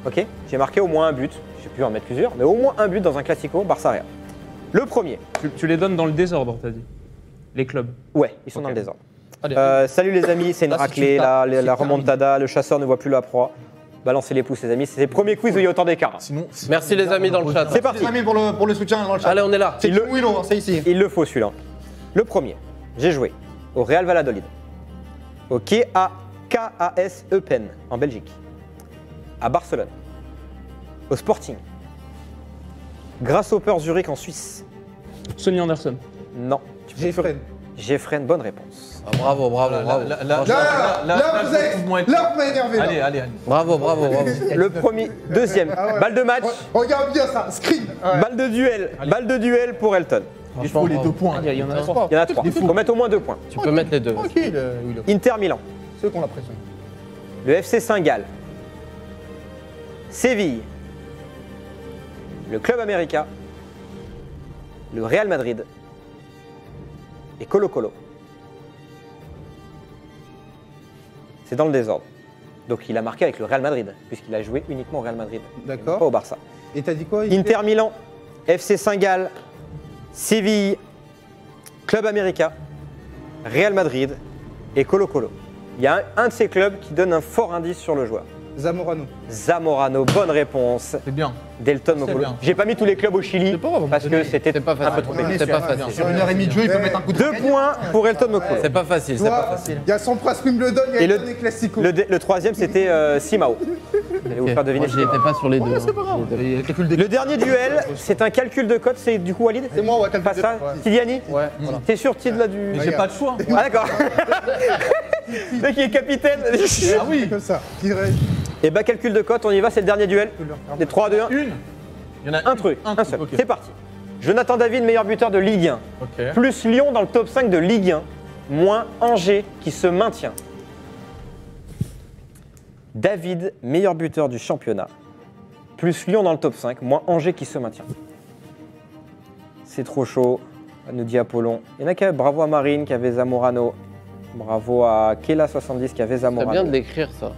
Ok. J'ai marqué au moins un but. Je sais plus en mettre plusieurs, mais au moins un but dans un classico Barça-Real. Le premier. Tu les donnes dans le désordre, t'as dit? Les clubs? Ouais, ils sont dans le désordre. Salut les amis, c'est une raclée, la remontada, le chasseur ne voit plus la proie. Balancez les pouces, les amis. C'est le premier quiz où il y a autant d'écart. Merci les amis dans le chat. C'est parti. Merci les amis pour le soutien dans le chat. Allez, on est là. C'est Wiloo, c'est ici. Il le faut celui-là. Le premier, j'ai joué au Real Valladolid, au KAS Eupen en Belgique, à Barcelone, au Sporting, Grasshopper Zurich en Suisse. Sonny Anderson. Non. Jeffren. Jeffren, bonne réponse. Ah, bravo, bravo, bravo. Là, vous m'avez énervé. Allez. Bravo. Le premier, deuxième. Ah ouais. Balle de match. Regarde bien ça, screen. Ouais. Balle de duel. Allez. Balle de duel pour Elton. Il faut les 2 points. Il y en a 3. Il y en a 3. Il faut mettre au moins 2 points. Tu peux mettre les 2. Inter Milan. Ceux qui ont la pression. Le FC Saint-Gall. Séville. Le Club América. Le Real Madrid. Et Colo Colo. C'est dans le désordre. Donc il a marqué avec le Real Madrid, puisqu'il a joué uniquement au Real Madrid. D'accord. Pas au Barça. Et t'as dit quoi? Inter Milan, FC Saint-Gall, Séville, Club América, Real Madrid et Colo Colo. Il y a un de ces clubs qui donne un fort indice sur le joueur. Zamorano. Zamorano, bonne réponse. C'est bien. D'Elton Mokolo. J'ai pas mis tous les clubs au Chili parce que c'était pas facile. C'est pas facile. Sur 1h30 de jeu, il peut mettre un coup de 2 points pour Elton Mokolo. C'est pas facile, c'est pas facile. Il y a son prince qui me le donne, il y a Elton et Classico. Le troisième, c'était Simao. Vous allez vous faire deviner. Je n'étais pas sur les deux. C'est pas grave. Le dernier duel, c'est un calcul de cote, c'est du coup Walid. C'est moi, calcul de cote. Tidiani. Ouais. T'es sûr, Tid, là du. J'ai pas de choix. Ah d'accord. Le mec qui est capitaine. Ah oui, comme ça. Et bah calcul de cote, on y va, c'est le dernier duel. Les 3, 2, 1. Une. Il y en a un seul. Okay. C'est parti. Jonathan David, meilleur buteur de Ligue 1. Okay. Plus Lyon dans le top 5 de Ligue 1. Moins Angers qui se maintient. David, meilleur buteur du championnat. Plus Lyon dans le top 5. Moins Angers qui se maintient. C'est trop chaud, nous dit Apollon. Il y en a qui avaient, bravo à Marine qui avait Zamorano. Bravo à Kela70 qui avait Zamorano. C'est bien de l'écrire ça.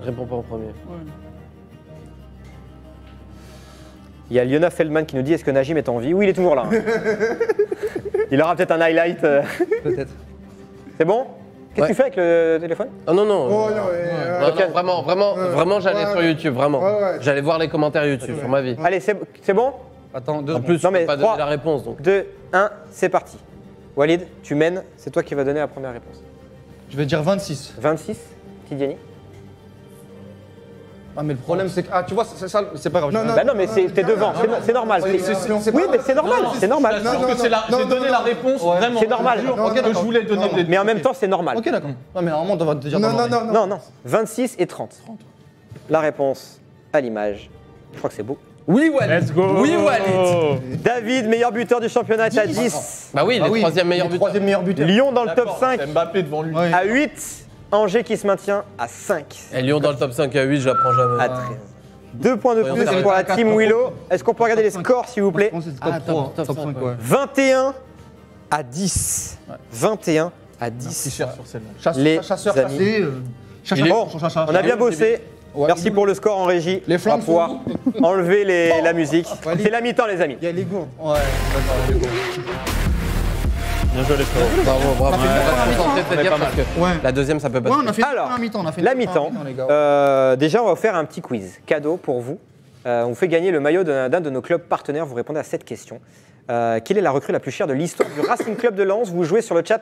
Réponds pas en premier. Ouais. Il y a Liona Feldman qui nous dit est-ce que Najim est en vie? Oui, il est toujours là. Hein. Il aura peut-être un highlight. Peut-être. C'est bon? Qu'est-ce que tu fais avec le téléphone? Oh non, non. Oh, non, non, vraiment, j'allais sur YouTube, vraiment. Ouais. J'allais voir les commentaires YouTube sur ma vie. Allez, c'est bon? Attends, deux. En plus, non, mais pas 3, donner la réponse. 2, 1, c'est parti. Walid, tu mènes, c'est toi qui vas donner la première réponse. Je vais dire 26. 26, Tidiani? Ah mais le problème c'est que tu vois ça c'est pas grave. Non mais t'es devant, c'est normal. Oui mais c'est normal, c'est normal. J'ai donné la réponse vraiment. C'est normal. Je voulais donner. Mais en même temps c'est normal. Ok d'accord. Non mais normalement on doit te dire. Non. 26 et 30. La réponse à l'image. Je crois que c'est beau. Oui Walid. Let's go. Oui Walid. David meilleur buteur du championnat à 10. Bah oui, le troisième meilleur buteur. Lyon dans le top 5. Mbappé devant lui. À 8. Angers qui se maintient à 5. Et Lyon dans le top 5 à 8, je la prends jamais. À 13. 2 points de plus pour la team Wiloo. Est-ce qu'on peut regarder les scores s'il vous plaît? 21 à 10. 21 à 10. C'est cher sur celle-là. Chasseur, on a bien bossé. Merci pour le score en régie. Les flammes pour pouvoir enlever la musique. C'est la mi-temps les amis. Il y a les gourdes. Ouais. Bien joué les frérots. Bravo, bravo. La deuxième, ça peut pas. Alors, la mi-temps, déjà, on va vous faire un petit quiz cadeau pour vous. On vous fait gagner le maillot d'un de nos clubs partenaires. Vous répondez à cette question. Quelle est la recrue la plus chère de l'histoire du Racing Club de Lens? Vous jouez sur le chat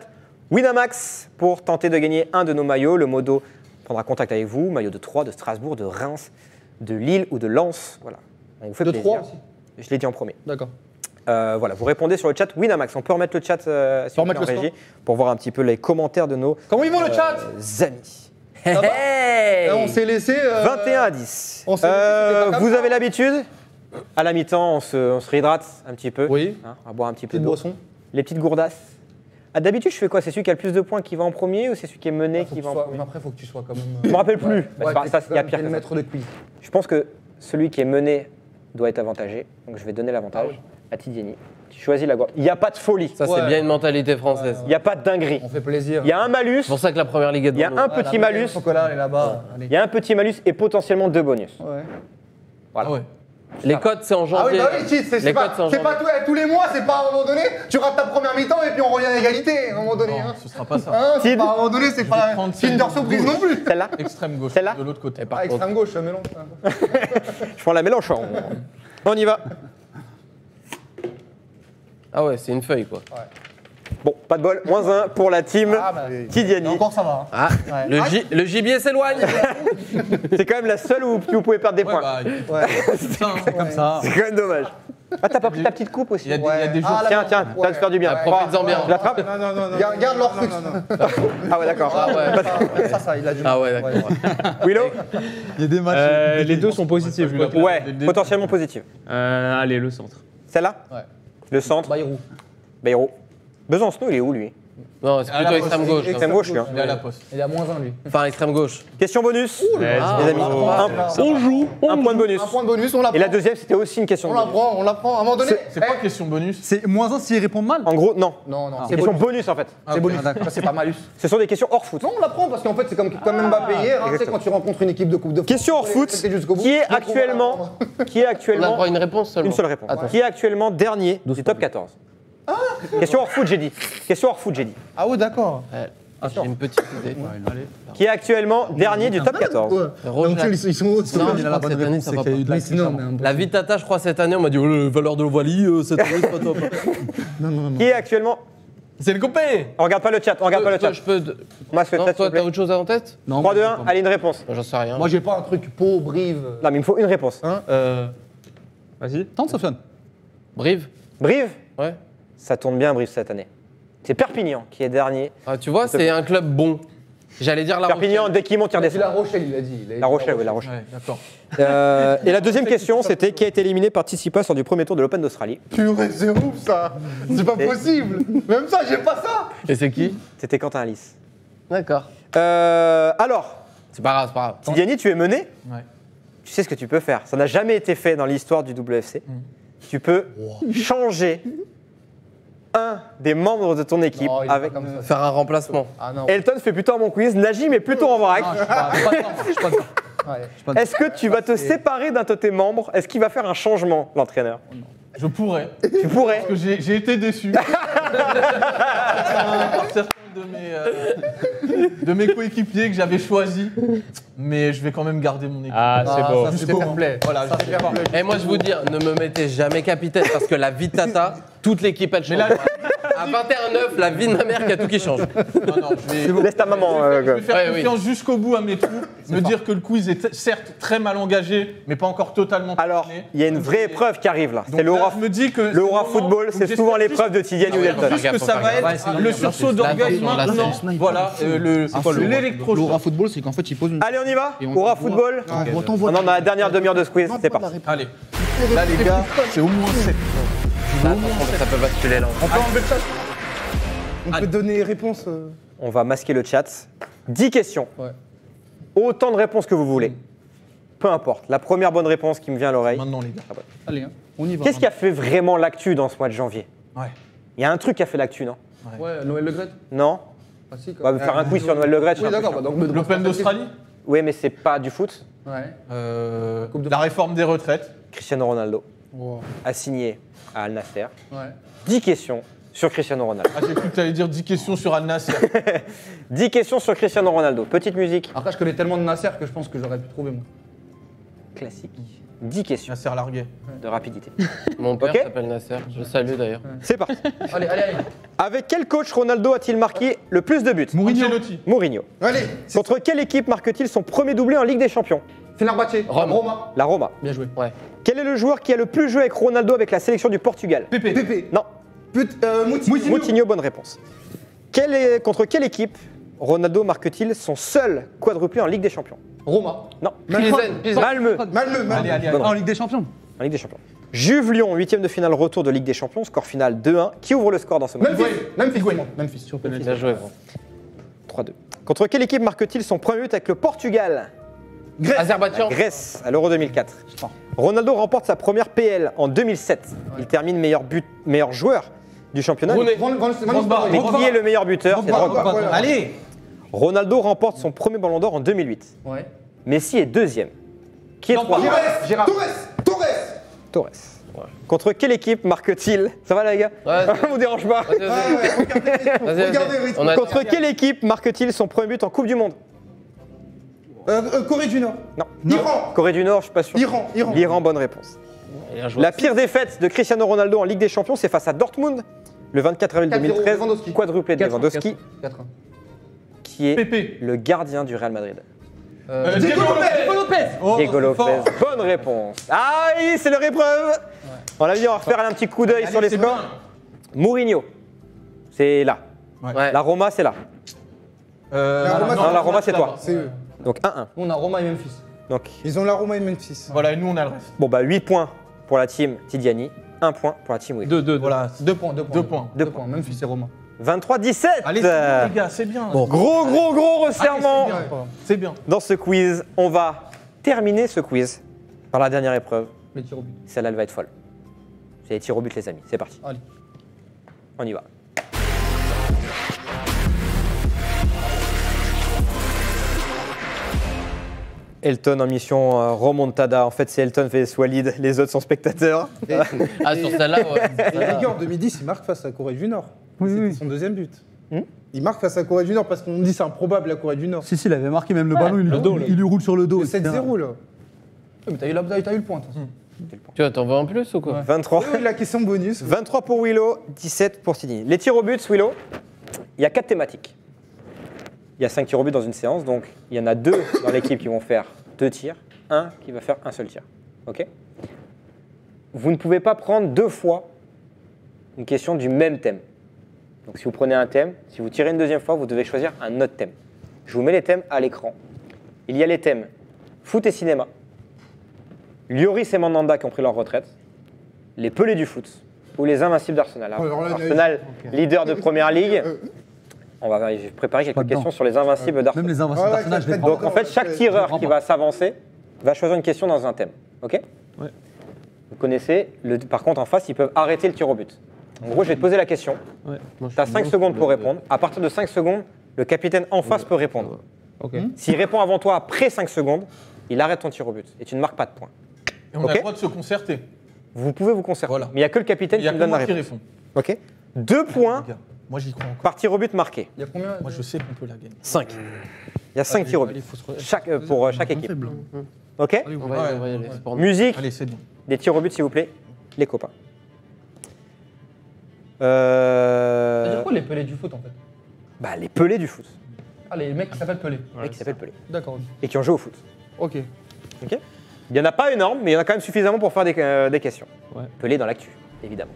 Winamax pour tenter de gagner un de nos maillots. Le modo prendra contact avec vous. Maillot de Troyes, de Strasbourg, de Reims, de Lille ou de Lens. Voilà. On vous fait plaisir. De Troyes aussi. Je l'ai dit en premier. D'accord. Voilà, vous répondez sur le chat Winamax. On peut remettre le chat si vous voulez en régie pour voir un petit peu les commentaires de nos Comment ils vont le chat amis. Hey on s'est laissé 21 à 10. Vous avez l'habitude. À la mi-temps, on se réhydrate un petit peu. Oui. Hein, on va boire un petit peu d'eau. Les petites gourdasses. Ah, d'habitude, je fais quoi? C'est celui qui a le plus de points qui va en premier ou c'est celui qui est mené qui va en premier? Après, il faut que tu sois quand même. Je me rappelle plus. Il y a pire que ça. Je pense que celui qui est mené doit être avantagé. Donc je vais donner l'avantage. À Tidiani, tu choisis la gourde. Il n'y a pas de folie. Ça, c'est bien une mentalité française. Il n'y a pas de dinguerie. On fait plaisir. Il y a un malus. C'est pour ça que la première ligue est de bonus. Il y a un petit malus. Il y a un petit malus et potentiellement 2 bonus. Ouais. Voilà. Ah ouais. Les codes, c'est en janvier. Ah oui, c'est pas tous les mois, c'est pas à un moment donné. Tu rates ta première mi-temps et puis on revient à l'égalité à un moment donné. Ce sera pas ça. À un moment donné, c'est pas Tinder surprise non plus. Celle-là. Extrême gauche. Celle-là. De l'autre côté. Extrême gauche, mélange. Je prends la mélange. On y va. Ah ouais, c'est une feuille quoi. Ouais. Bon, pas de bol, -1 pour la team Tidiani. Encore ça va. Hein. Ah, ouais. Le gibier s'éloigne. C'est quand même la seule où vous pouvez perdre des points. Bah, ouais. C'est quand même dommage. Ah, t'as pas pris ta petite coupe aussi. Il y a des jours. Tiens, tiens, ça va te faire du bien. Profites-en bien. La frappe. Non. Garde leur truc. Ah ouais, d'accord. Ça, il a du mal. Ah ouais, d'accord. Wiloo. Il y a des matchs. Les deux sont positifs. Ouais, potentiellement positifs. Allez, le centre. Celle-là. Ouais. Le centre. Bayrou. Besançon, il est où lui? Non, c'est plutôt extrême gauche. Extrême gauche, lui. Il est à la poste. Il est à -1, lui. Enfin, extrême gauche. Question bonus, les amis. On joue. Un point de bonus. Et la deuxième, c'était aussi une question bonus. On la prend. À un moment donné. C'est pas question bonus. C'est -1 s'ils répondent mal. En gros, non. Non. C'est question bonus, en fait. C'est bonus. C'est pas malus. Ce sont des questions hors foot. Non, on la prend parce qu'en fait, c'est comme Mbappé hier. Tu sais, quand tu rencontres une équipe de Coupe de France. Question hors foot. Qui est actuellement. On prend une réponse seulement. Une seule réponse. Qui est actuellement dernier du top 14. Ah, question hors foot, j'ai dit. Ah oui, d'accord. J'ai une petite idée. Qui est actuellement dernier du top 14. Ils sont autres. Non, je crois que cette année, ça va pas. La Vitata, je crois, cette année, on m'a dit la valeur de Wally, cette année, c'est pas top. Non. Qui est actuellement. C'est le coupé. On regarde pas le chat, Je peux. Non, toi, t'as autre chose en tête? 3, 2, 1, allez, une réponse. J'en sais rien. Moi, j'ai pas un truc Pau, Brive. Non, mais il me faut une réponse. Vas-y. Tente, Sofiane. Brive. Brive? Ouais. Ça tourne bien, Brive, cette année. C'est Perpignan qui est dernier. Ah, tu vois, c'est un club bon. J'allais dire La Rochelle. Perpignan, dès qu'il monte, il redescend. La Rochelle, il a dit. La Rochelle, oui, La Rochelle. Ouais, d'accord. Et la deuxième question, c'était qui a été éliminé par Tsitsipas lors du premier tour de l'Open d'Australie? Purée, c'est ouf, ça. C'est pas possible. Même ça, j'ai pas ça. Et c'est qui? C'était Quentin Alice. D'accord. Alors. C'est pas grave, Tidiani, tu es mené. Ouais. Tu sais ce que tu peux faire. Ça n'a jamais été fait dans l'histoire du WFC. Tu peux changer un des membres de ton équipe avec faire un remplacement. Elton fait plutôt mon quiz, Najim est plutôt en vrac. Est-ce que tu vas te séparer d'un de tes membres? Est-ce qu'il va faire un changement, l'entraîneur? Je pourrais. Tu pourrais. Parce que j'ai été déçu. De mes coéquipiers que j'avais choisis, mais je vais quand même garder mon équipe. Ah, c'est beau. Et moi, je vous dis, ne me mettez jamais capitaine parce que la Vitata, toute l'équipe, elle change. À 21-9, la vie de ma mère, il y a tout qui change. Non, laisse ta maman. Je vais faire confiance jusqu'au bout à mes trous, me dire que le quiz est certes très mal engagé, mais pas encore totalement. Alors, il y a une vraie épreuve qui arrive là. C'est l'Aura Football, c'est souvent l'épreuve de Tidiani ou Elton. Juste que ça va être le sursaut d'orgueil maintenant. Voilà, l'électro. L'Aura Football, c'est qu'en fait, il pose une. Allez, on y va. Aura Football. On en a la dernière demi-heure de ce quiz. C'est parti. Allez. Là, les gars, c'est au moins 7. Ça peut basculer là. On peut enlever le chat. On peut donner réponse. On va masquer le chat. 10 questions. Ouais. Autant de réponses que vous voulez. Peu importe. La première bonne réponse qui me vient à l'oreille. Maintenant, les gars. Ah, ouais. Allez, hein. On y va. Qu'est-ce qui a fait vraiment l'actu dans ce mois de janvier? Ouais. Il y a un truc qui a fait l'actu, non? Ouais, Noël Le Gret. Non. Ah, si, on va faire un quiz sur Noël Le Gret. Oui, d'accord. L'Open d'Australie? Oui, mais c'est pas du foot. Ouais. La réforme des retraites. Cristiano Ronaldo. Wow. Assigné à Al Nasser. Ouais. 10 questions sur Cristiano Ronaldo. Ah, j'ai cru que tu allais dire 10 questions sur Al Nasser. 10 questions sur Cristiano Ronaldo. Petite musique. Après, je connais tellement de Nasser que je pense que j'aurais pu trouver, moi. Classique. 10 questions. Nasser largué. De rapidité. Mon père s'appelle Nasser. Je le salue d'ailleurs. Ouais. C'est parti. allez. Avec quel coach Ronaldo a-t-il marqué le plus de buts? Mourinho. Allez. Contre quelle équipe marque-t-il son premier doublé en Ligue des Champions? Fenerbahçe. Roma. La Roma. Bien joué. Ouais. Quel est le joueur qui a le plus joué avec Ronaldo avec la sélection du Portugal? Pépé. Non. Moutinho, bonne réponse. Contre quelle équipe Ronaldo marque-t-il son seul quadruplé en Ligue des Champions? Roma. Non. Malmö. Allez. En Ligue des Champions. Juve Lyon, 8e de finale, retour de Ligue des Champions, score final 2-1. Qui ouvre le score dans ce match? Memphis. Sur penalty. Bien joué. 3-2. Contre quelle équipe marque-t-il son premier but avec le Portugal? Grèce, à l'Euro 2004. Ronaldo remporte sa première PL en 2007. Il termine meilleur joueur du championnat. Et qui est le meilleur buteur? C'est Drogba. Allez. Ronaldo remporte son premier ballon d'or en 2008. Ouais. Messi est deuxième. Qui est troisième? Torres. Ouais. Contre quelle équipe marque-t-il? Ça va les gars? On vous dérange pas. Contre quelle équipe marque-t-il son premier but en Coupe du Monde? Corée du Nord. Non. Iran. Corée du Nord, je suis pas sûr. Iran. L'Iran, bonne réponse. La pire défaite de Cristiano Ronaldo en Ligue des Champions, c'est face à Dortmund Le 24 avril 2013, quadruplé de Lewandowski, qui est le gardien du Real Madrid. Diego Lopez. Diego Lopez, bonne réponse. Ah oui, c'est leur épreuve. On l'a dit, on va refaire un petit coup d'œil sur les scores. Mourinho, c'est là. La Roma, c'est là. Non, la Roma, c'est toi. Donc 1-1. On a Roma et Memphis. Donc, ils ont la Roma et Memphis. Voilà, et nous, on a le reste. Bon, bah 8 points pour la team Tidiani, 1 point pour la team Wiloo. 2 voilà, 2 points. Memphis et Roma. 23-17. Allez, les gars, c'est bien. Bon. Gros resserrement. C'est bien. Dans ce quiz, on va terminer ce quiz par la dernière épreuve. Les tirs au but. Celle-là, elle va être folle. C'est les tirs au but, les amis. C'est parti. Allez. On y va. Elton en mission remontada. En fait, c'est Elton vs Walid. Les autres sont spectateurs. Ah, sur celle-là, ouais. Et en 2010, il marque face à Corée du Nord. Oui, c'était son deuxième but. Il marque face à Corée du Nord parce qu'on dit c'est improbable la Corée du Nord. Si, si, il avait marqué même le ballon. Il lui roule sur le dos. Le 7-0, là. Mais t'as eu, le point. Tu vois, t'en veux en plus ou quoi? 23. La question bonus. 23 pour Wiloo, 17 pour Tidiani. Les tirs au but, Wiloo, il y a 4 thématiques. Il y a 5 tirs au but dans une séance, donc il y en a 2 dans l'équipe qui vont faire 2 tirs, un qui va faire un seul tir. Ok? Vous ne pouvez pas prendre 2 fois une question du même thème. Donc si vous prenez un thème, si vous tirez une deuxième fois, vous devez choisir un autre thème. Je vous mets les thèmes à l'écran. Il y a les thèmes foot et cinéma, Lloris et Mandanda qui ont pris leur retraite, les pelés du foot ou les invincibles d'Arsenal. Arsenal, leader de Première Ligue. On va préparer quelques questions sur les invincibles d'Arsenal. Même les invincibles d'Arsenal, je les prends. Donc en fait, chaque tireur qui va s'avancer va choisir une question dans un thème. Ok ? Ouais. Vous connaissez, par contre en face, ils peuvent arrêter le tir au but. En gros, je vais te poser la question. Ouais, tu as 5 secondes pour répondre. À partir de 5 secondes, le capitaine en face peut répondre. Okay. S'il répond avant toi après 5 secondes, il arrête ton tir au but et tu ne marques pas de points. Et on a le droit de se concerter. Vous pouvez vous concerter. Voilà. Mais il n'y a que le capitaine qui me donne la réponse. Okay. 2 points moi, j'y crois encore. Par tir au but marqué. Il y a combien moi, je sais qu'on peut la gagner. 5. Il y a 5 tirs au but pour chaque équipe. Ok. Musique, des tirs au but, s'il vous plaît, les copains. C'est quoi les pelés du foot en fait? Bah les pelés du foot. Ah les mecs qui s'appellent Pelé. Les mecs qui s'appellent Pelé. D'accord. Et qui ont joué au foot. Ok. Ok. Il y en a pas énorme, mais il y en a quand même suffisamment pour faire des questions. Ouais. Pelé dans l'actu, évidemment.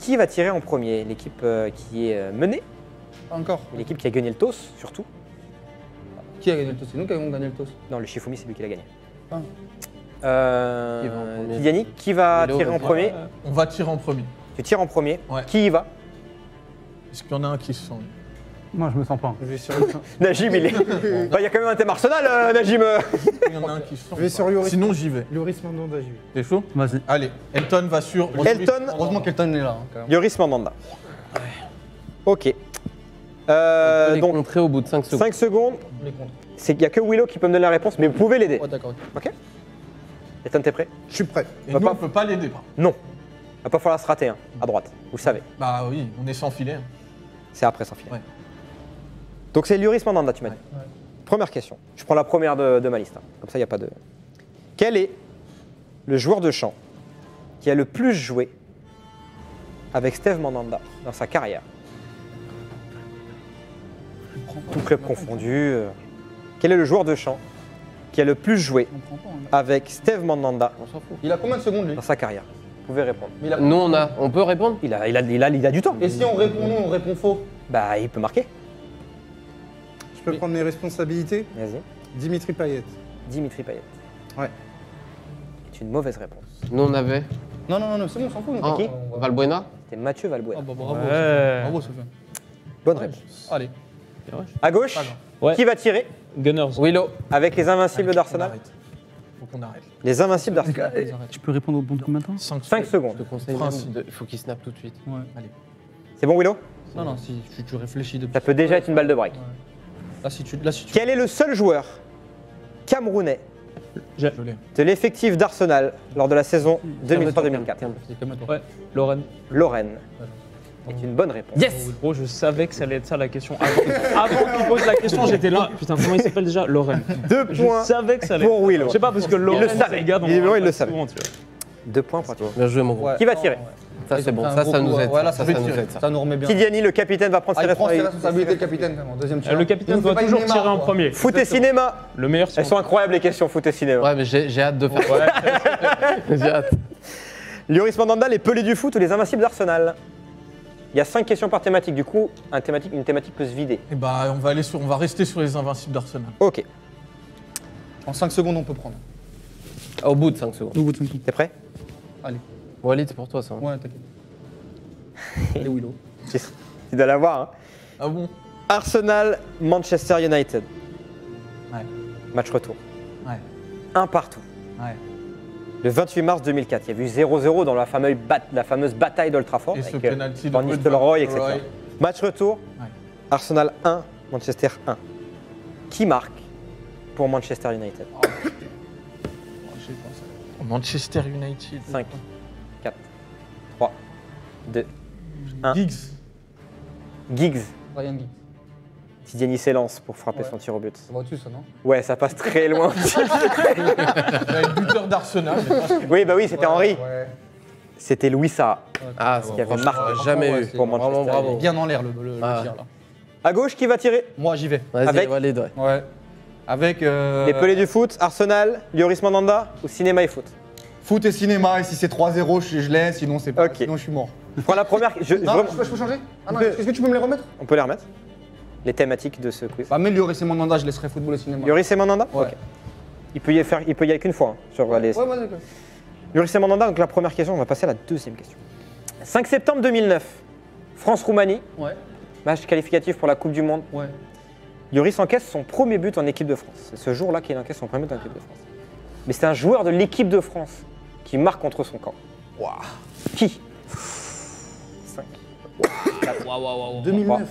Qui va tirer en premier? L'équipe qui est menée. Encore. L'équipe qui a gagné le toss, surtout. Qui a gagné le toss? C'est nous qui avons gagné le toss. Non, le Shifumi, c'est lui qui l'a gagné. Ah. Tidiani, qui va tirer en premier? On va tirer en premier. Tu tires en premier. Ouais. Qui y va? Est-ce qu'il y en a un qui se sent? Moi, je me sens pas. Je vais sur Najim, il est. Bah, il y a quand même un thème Arsenal, Najim. Il y en a un qui se sent. Je vais sur Lloris. Sinon, j'y vais. Lloris Mandanda, j'y vais. T'es chaud? Vas-y. Allez, Elton va sur. Elton. Heureusement qu'Elton est là. Lloris Mandanda. Ouais. Ok. Donc. On est contré au bout de 5 secondes. 5 secondes. Il n'y a que Wiloo qui peut me donner la réponse, mais vous pouvez l'aider. Oh, d'accord. Ok. Ethan, t'es prêt? Je suis prêt. Et nous, on peut pas l'aider. Non. Il va pas falloir se rater, hein, à droite, vous le savez. Bah oui, on est sans filet. C'est après sans filet. Ouais. Donc c'est Lloris Mandanda, tu m'as dit. Ouais. Première question. Je prends la première de ma liste. Hein. Comme ça, il n'y a pas de... Quel est le joueur de champ qui a le plus joué avec Steve Mandanda dans sa carrière? Tout près confondu. Quel est le joueur de champ qui a le plus joué avec Steve Mandanda? On s'en fout. Il a combien de secondes lui? Dans sa carrière. Vous pouvez répondre. Nous on peut répondre. Il a du temps. Et si on répond non, on répond faux? Bah il peut marquer. Je peux prendre mes responsabilités? Vas-y. Dimitri Payet. Dimitri Payet. Ouais. C'est une mauvaise réponse. Nous on avait. Non, c'est bon, on s'en fout. Ah, qui? Valbuena. C'était Mathieu Valbuena. Ah bah bravo. Ouais. Bravo Sofiane. Bonne réponse. Allez. À gauche, ouais. Qui va tirer? Gunners. Wiloo. Avec les invincibles d'Arsenal. Faut qu'on arrête. Les invincibles d'Arsenal. Tu peux répondre au bon coup maintenant? 5 secondes. Je te conseille il faut qu'il snap tout de suite. Ouais. Allez. C'est bon Wiloo? Non, si tu réfléchis depuis. Ça peut déjà être une balle de break. Ouais. Là, si tu... Quel est le seul joueur camerounais de l'effectif d'Arsenal lors de la saison 2003-2004? Ouais, Lorraine. Ouais. C'est une bonne réponse. Yes. Gros, je savais que ça allait être ça la question. Avant qu'il pose la question, j'étais là. Putain, comment il s'appelle déjà? Lorraine. 2 points. Je savais que ça allait être. Pour Wiloo. Je sais pas parce que Lorraine, il le savait. 2 points pour toi. Bien joué, mon gros. Qui va tirer? Ça, c'est bon. Ça, ça nous aide. Ça nous remet bien. Tidiani, le capitaine, va prendre ses responsabilités. Le capitaine, deuxième tir. Le capitaine doit toujours tirer en premier. Foot et cinéma. Le meilleur. Elles sont incroyables, les questions foot et cinéma. Ouais, mais j'ai hâte de faire. J'ai hâte. Lloris Mandanda, les pelés du foot ou les invincibles d'Arsenal? Il y a 5 questions par thématique, du coup, une thématique peut se vider. Et bah, on va rester sur les invincibles d'Arsenal. Ok. En 5 secondes, on peut prendre. Au bout de 5 secondes. Au bout de 5 secondes. T'es prêt? Allez. Walid, c'est pour toi, ça. Hein. Ouais, t'inquiète. Les Wiloo. Tu dois l'avoir, hein. Ah bon? Arsenal, Manchester United. Ouais. Match retour. Ouais. 1 partout. Ouais. Le 28 mars 2004, il y a eu 0-0 dans la fameuse bataille d'Old Trafford avec Van Nistelrooy, etc. Match retour, ouais. Arsenal 1, Manchester 1. Qui marque pour Manchester United? Manchester United. 5, 4, 3, 2, 1. Giggs. Giggs. Ryan Giggs. Tidiani s'élance pour frapper son tir au but. Ça va au-dessus, ça, non? Ouais, ça passe très loin. Le buteur d'Arsenal. Oui, bah oui, c'était Henry. Ouais. C'était Louis Saha. Ouais, ah, ce qui avait marqué jamais eu pour Manchester. Vraiment, bravo. Bien en l'air, le tir, là. À gauche, qui va tirer? Moi, j'y vais. Avec Walid, ouais. Avec... les pelés du foot, Arsenal, Lloris Mandanda ou cinéma et foot? Foot et cinéma, et si c'est 3-0, je l'ai, sinon c'est pas... Okay. Sinon, je suis mort. Pour la première... Non, je peux changer? Ah non, est-ce que tu peux me les remettre? On peut les remettre. Les thématiques de ce quiz. Bah, mais Lloris et Mandanda, je laisserai football et cinéma. Lloris et Mandanda? Ouais. Okay. Il peut y aller qu'une fois, hein, sur les... Ouais, d'accord. Lloris et Mandanda, donc la première question, on va passer à la deuxième question. 5 septembre 2009, France-Roumanie. Ouais. Match qualificatif pour la Coupe du Monde. Ouais. Lloris encaisse son premier but en équipe de France. C'est ce jour-là qu'il encaisse son premier but en équipe de France. Mais c'est un joueur de l'équipe de France qui marque contre son camp. Waouh. Qui? 5. Waouh, waouh, waouh. 2009. Wow.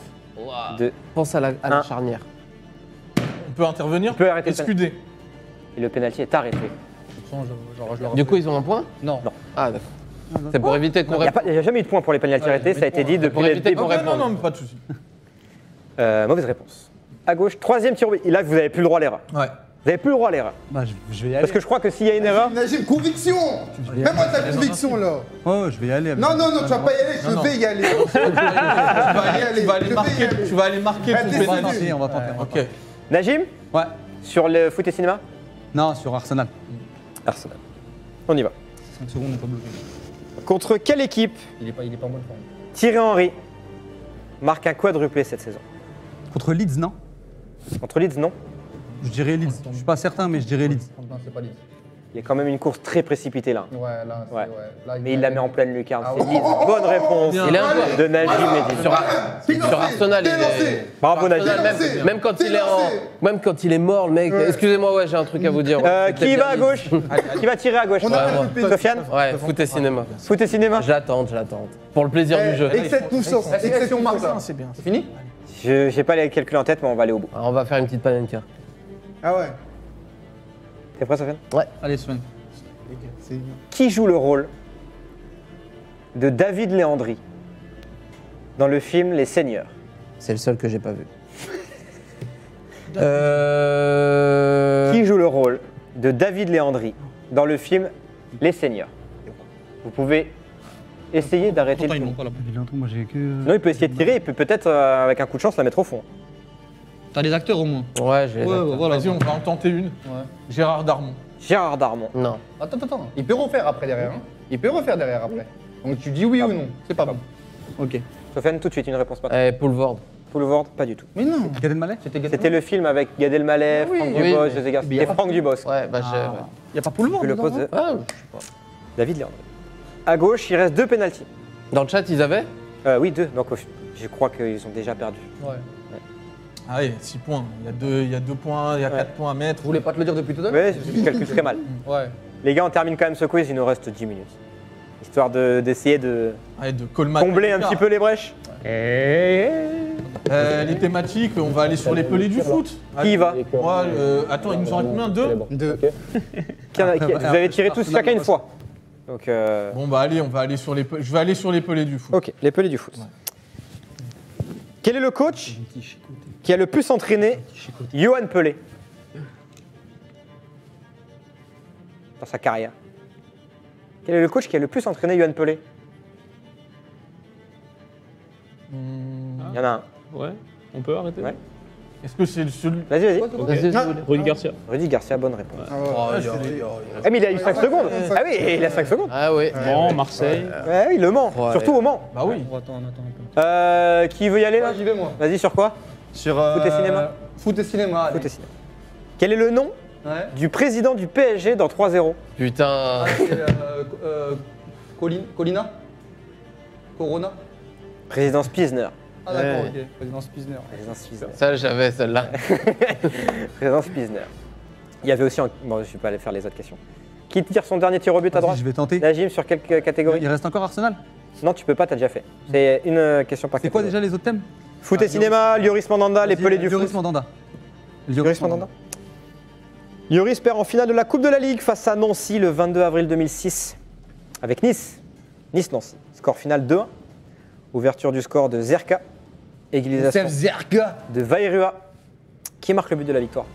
Pense à la charnière. On peut intervenir. On peut arrêter. SQD. Et le pénalty est arrêté. Du coup, ils ont un point? Non. Non. Ah, d'accord. C'est pour éviter qu'on réponde. Il n'y a jamais eu de point pour les pénaltys arrêtés, ça a été dit depuis le début. Non, non, mais pas de souci. Mauvaise réponse. À gauche, troisième tir. Et là, vous n'avez plus le droit à l'erreur. Ouais. Vous n'avez plus le droit à l'erreur. Bah, je vais y aller. Parce que je crois que s'il y a une erreur. J'ai une conviction. Mets-moi ta conviction là. Oh, je vais y aller. Non, non, non, tu vas pas y aller, je vais y aller. Tu vas aller marquer ton pénalty. On va tenter. Ok. Najim? Ouais. Sur le foot et cinéma? Non, sur Arsenal. Arsenal. On y va. 5 secondes, on n'est pas bloqué. Contre quelle équipe? Il est pas en bonne forme. Thierry Henry marque un quadruplé cette saison. Contre Leeds, non? Contre Leeds, non. Je dirais Leeds. Je suis pas certain, mais je dirais Leeds. Non, c'est pas Leeds. Il y a quand même une course très précipitée là. Ouais, là, c'est... Ouais. Là, mais il la met en pleine lucarne. Ah, c'est Leeds. Bonne réponse. Il est un joueur de Najim Medini. Sur Arsenal, il est... Bravo Najim. Même quand il est mort, le mec... Excusez-moi, ouais, j'ai un truc à vous dire. Qui va à gauche? Qui va tirer à gauche? Sofiane? Ouais, foot et cinéma. Foot et cinéma? J'attends. Pour le plaisir du jeu. Excède tout sens. C'est bien. C'est fini? J'ai pas les calculs en tête, mais on va aller au bout. On va faire une petite panenka. Ah ouais. T'es prêt, Sofiane? Ouais. Allez, Sofiane. Qui joue le rôle de David Leandri dans le film Les Seigneurs? C'est le seul que j'ai pas vu. Qui joue le rôle de David Leandri dans le film Les Seigneurs? Vous pouvez essayer d'arrêter le coup. Non, il peut essayer de tirer et peut-être, avec un coup de chance, la mettre au fond. T'as des acteurs au moins? Ouais, j'ai. Ouais, voilà. Vas-y, on va en tenter une. Ouais. Gérard Darmon. Gérard Darmon? Non. Attends. Il peut refaire après derrière. Hein. Donc tu dis oui ou non. C'est pas bon. Ok. Sofiane, tout de suite, une réponse pas. Poulvord, pas du tout. Mais non. Gad Elmaleh? C'était le film avec Gad Elmaleh, Franck Dubosc, José Garcia. Et Franck Dubosc. Ouais, bah j'ai. Y a pas Poulvord? Le pose de. Ah, je sais pas. David Leandri. À gauche, il reste 2 pénaltys. Dans le chat, ils avaient? Oui, 2. Donc je crois qu'ils ont déjà perdu. Ouais. Ah oui, 6 points. Il y a 2 points, il y a 4 points à mettre. Vous voulez pas te le dire depuis tout à l'heure? Oui, je calcule très mal. Ouais. Les gars, on termine quand même ce quiz, il nous reste 10 minutes. Histoire d'essayer de combler un petit peu les brèches. Ouais. Les thématiques, on va aller sur les pelés du foot. Qui y va? Moi, attends, il nous en reste combien? 2. Vous avez tiré tous chacun une fois. Donc, bon, bah allez, on va aller sur les pelés. Je vais aller sur les pelés du foot. Ok, les pelés du foot. Ouais. Quel est le coach qui a le plus entraîné Johan Pelé dans sa carrière? Quel est le coach qui a le plus entraîné Johan Pelé y en a un. Ouais, on peut arrêter. Ouais. Est-ce que c'est celui... Vas-y, vas-y. Okay. Rudy Garcia. Rudy Garcia, bonne réponse. Ah, ouais. Ah mais il a eu 5 secondes. Ah oui, il a 5 secondes. Ah oui. Mans, Marseille. Ah oui, Le Mans. Surtout au Mans. Bah oui. Qui veut y aller là? J'y vais moi. Vas-y, sur quoi? Sur foot et cinéma. Foot et cinéma. Foot et cinéma. Quel est le nom du président du PSG dans 3-0? Putain. Colina? Corona? Présidence Pilsner. Ah d'accord, ok. Présidence Pilsner. Présidence Pilsner. Ça, j'avais celle-là. Présidence Pilsner. Il y avait aussi... Bon, je suis pas allé faire les autres questions. Qui tire son dernier tir au but à droite? Je vais tenter. Najim, sur quelle catégorie? Il reste encore Arsenal? Non, tu peux pas, t'as déjà fait. C'est une question par catégorie. C'est quoi déjà les autres thèmes? Foot et cinéma, Lloris Mandanda, les pelés du foot. Lloris Mandanda. Lloris Mandanda. Lloris perd en finale de la Coupe de la Ligue face à Nancy le 22 avril 2006. Avec Nice. Nice-Nancy. Score final 2-1. Ouverture du score de Zerka. Égalisation de Vairua. Qui marque le but de la victoire?